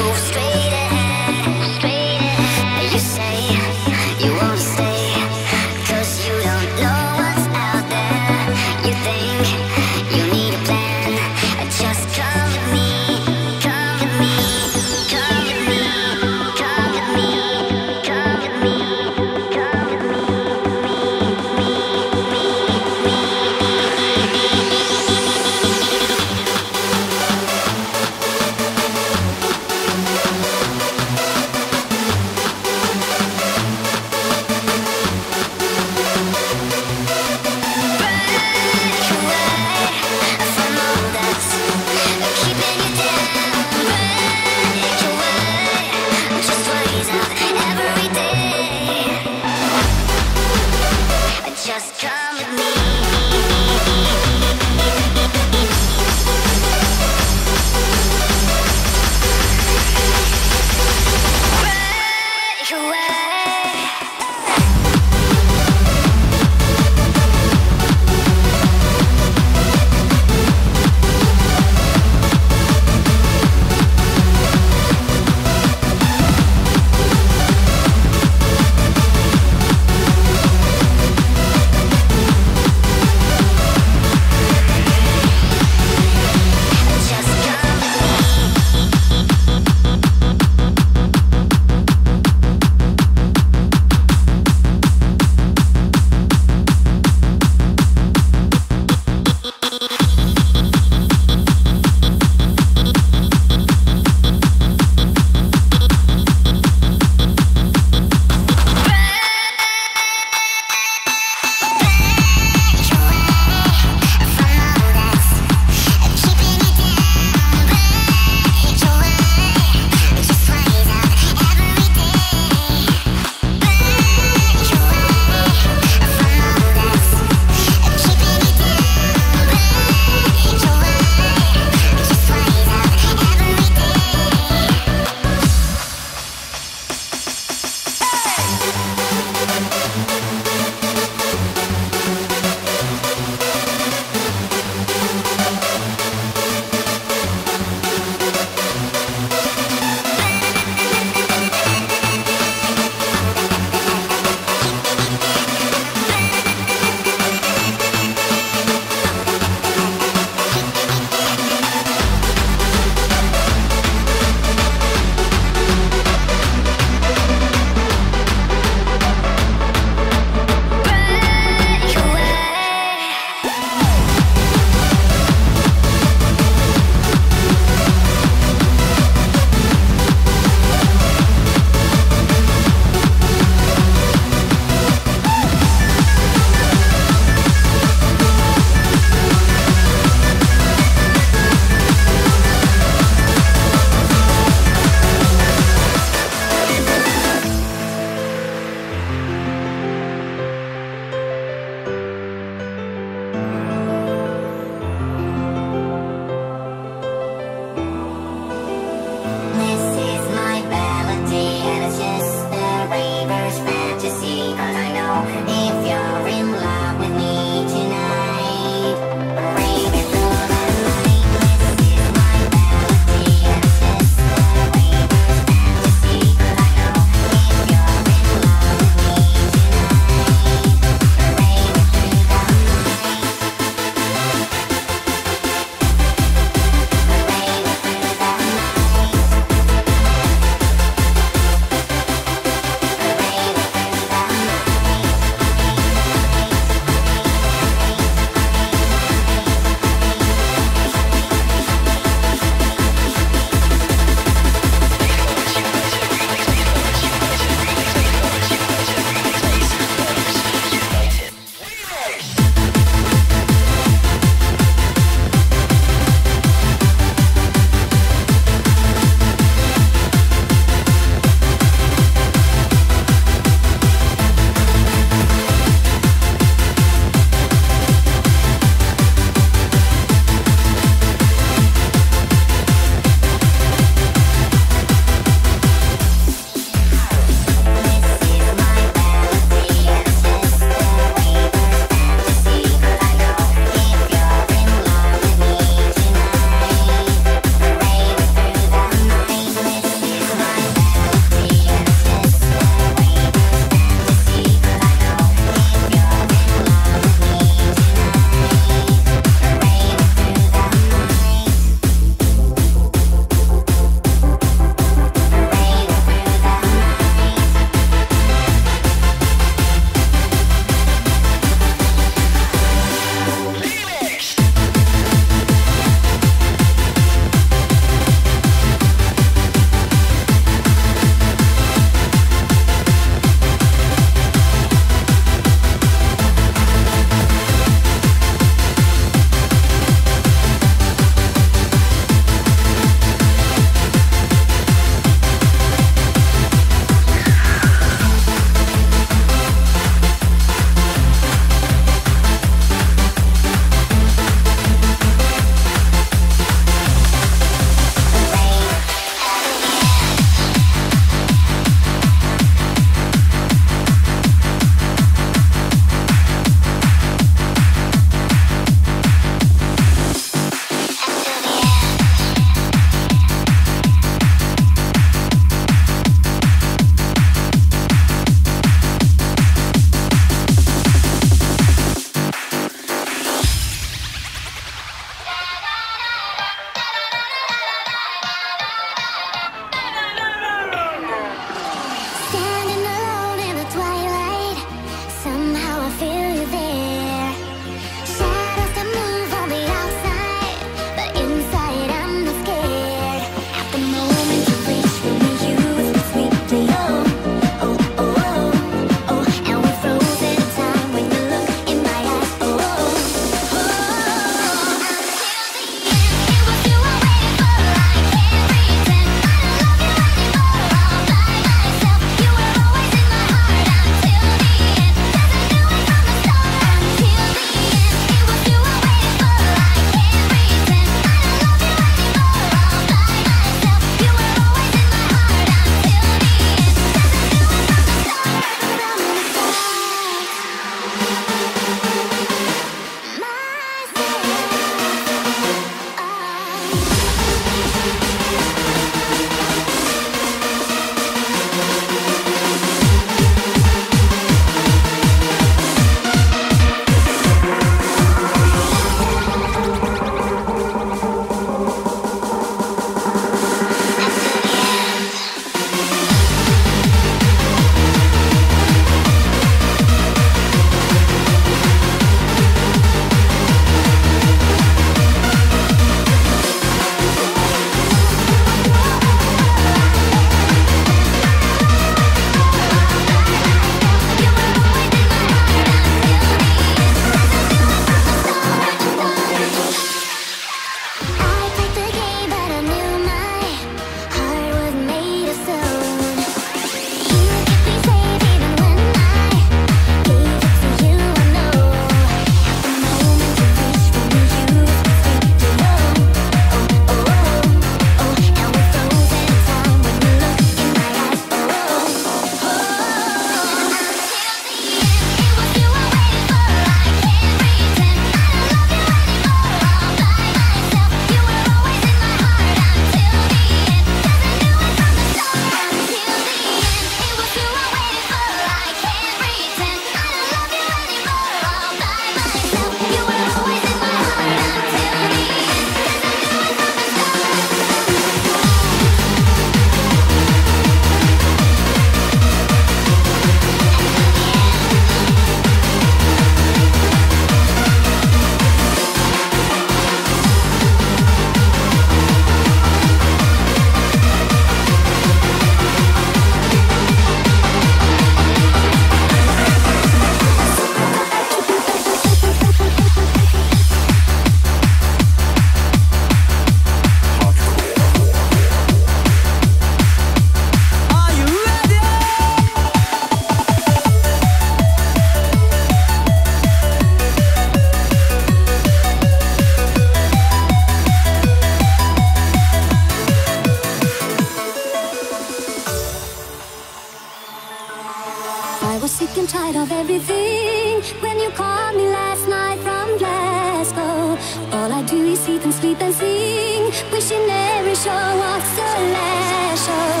I was sick and tired of everything when you called me last night from Glasgow. All I do is eat and sleep and sing, wishing every show was the last show.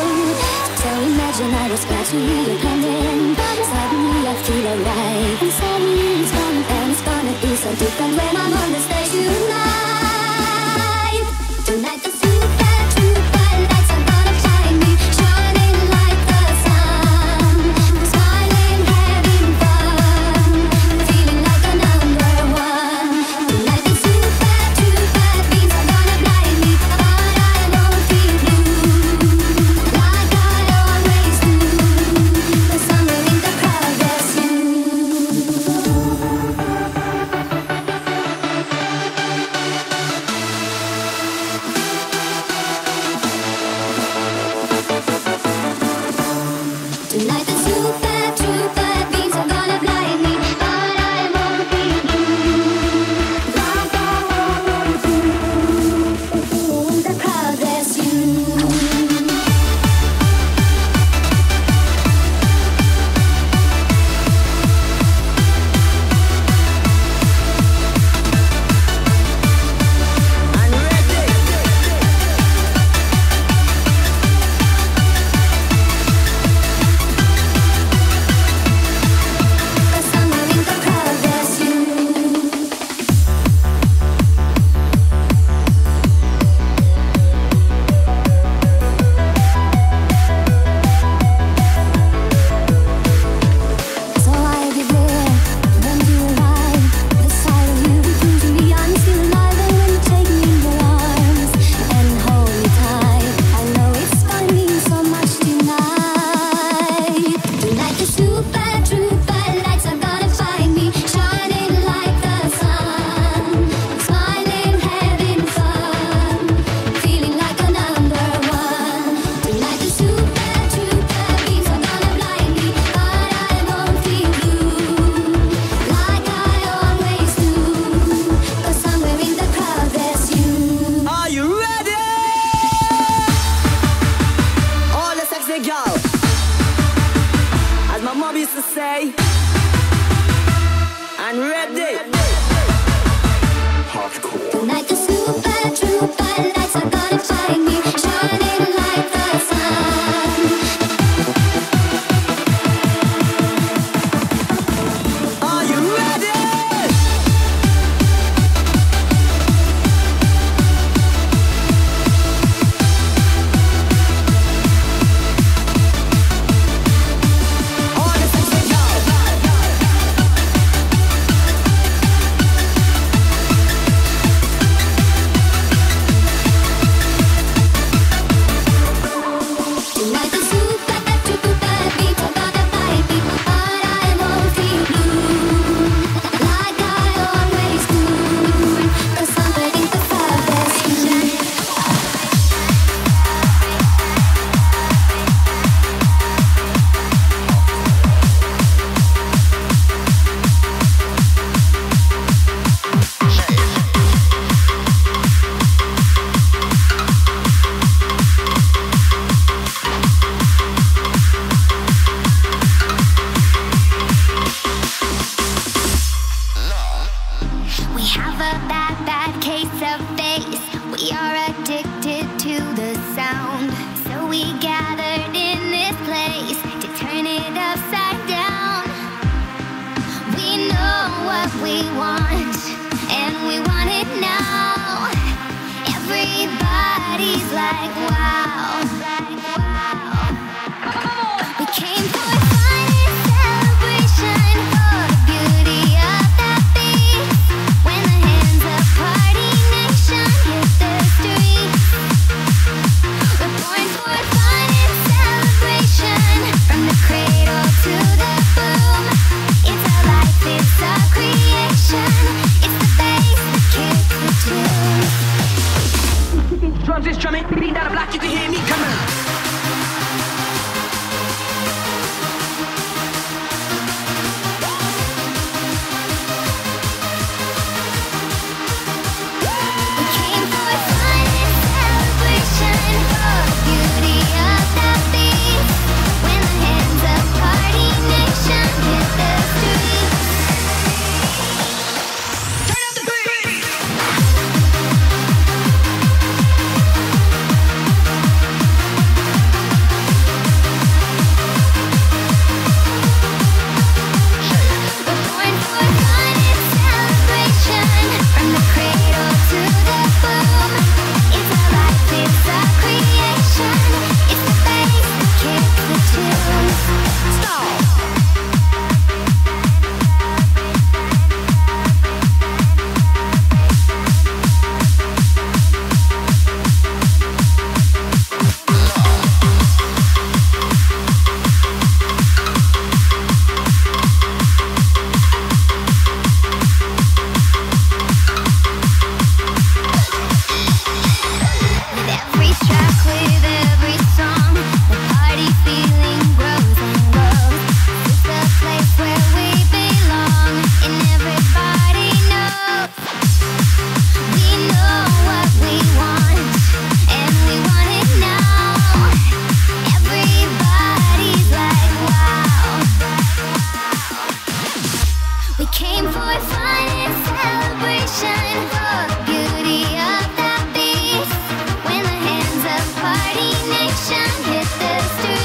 So imagine I was glad to be a penguin. Suddenly I feel alright, and suddenly it's gone, and it's gonna be so different when I'm on the stage tonight. Tonight the super lights are gonna find me shining like the sun, smiling, having fun, feeling like a number one. Tonight the super beams are gonna blind me, but I won't feel blue like I always do. But somewhere in the crowd there's you. Tonight the super beams are gonna blind me, but I won't be blue like I always do. In the crowd there's you. I'm ready. But somewhere in the crowd there's you. So I give in when you arrive. The sight of you proves to me I'm still alive. And when you take me in your arms and hold me tight, I know it's gonna mean so much tonight. Tonight the super lights are gonna find me shining like the sun, smiling, having fun, feeling like a number one. Tonight the super beams are gonna blind me, but I won't feel blue like I always do. 'Cause somewhere in the crowd there's you. Are you ready? All the sexy girls, as my mom used to say, I'm ready. Tonight the super lights are gonna find me shining like the sun. Are you ready? All the sexy girls, tonight the super beams are gonna blind me, but I won't feel blue like I always do. 'Cause somewhere in the crowd there's you. We have a bad case of face. We are addicted to the sound. So we gathered in this place to turn it upside down. We know what we want, and we want it now. Everybody's like, wow. We came for fun and celebration, for the beauty of that beat. When the hands of party nation hit the streets, we're born for fun and celebration. From the cradle to the boom, it's our life, it's our creation. It's the bass, the kick, the tunes. Drums is drumming, beat out a block, you can hear me coming. We came for fun and celebration, for the beauty of that beat. When the hands of party nation came for fun and celebration, for the beauty of the beast. When the hands of Party Nation hit the street.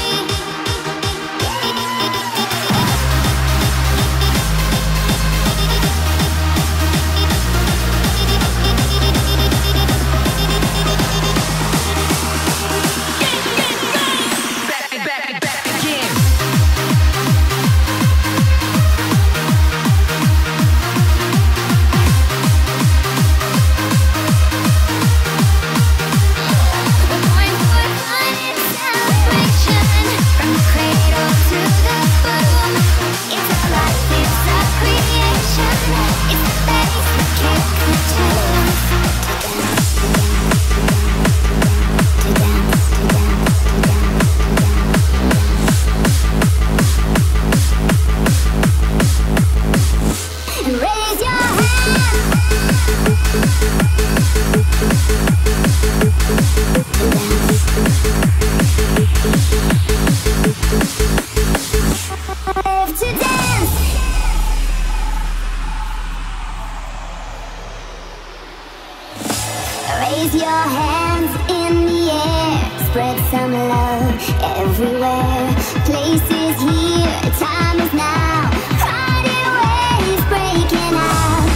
Raise your hands in the air, spread some love everywhere. Place is here, time is now, party waves breaking out.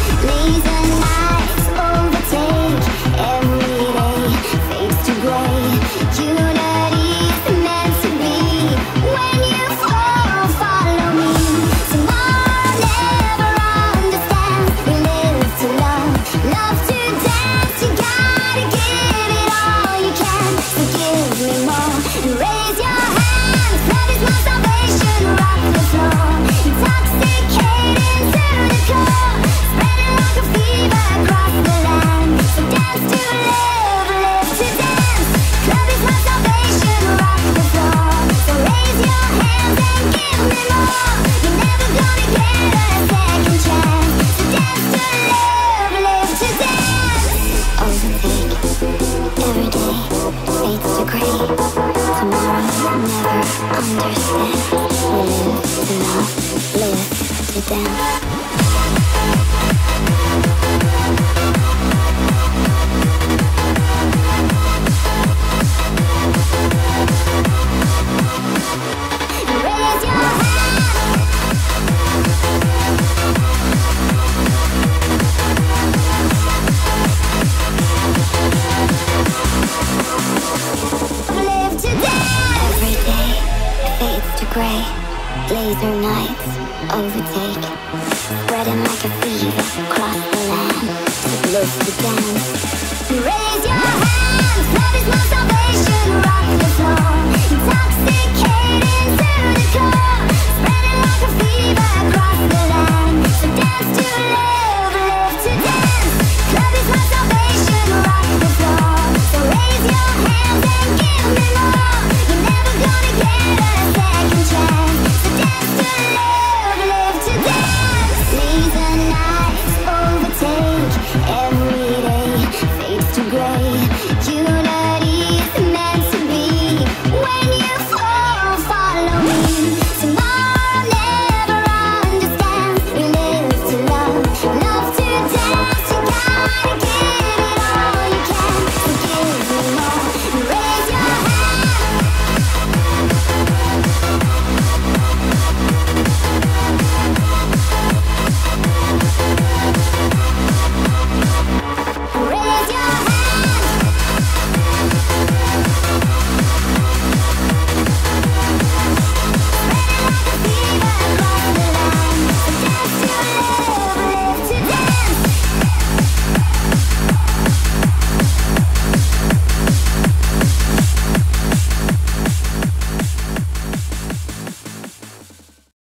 Laser nights overtake every day, fades to gray. Unity's meant to be. When you flow, follow me. Tomorrow never understands. We live to love, love to dance. You got gray, laser nights overtake, spreading like a fever across the land. It looks to dance. Raise your hands, love is my salvation. Rock the floor, intoxicated to the core, spreading like a fever.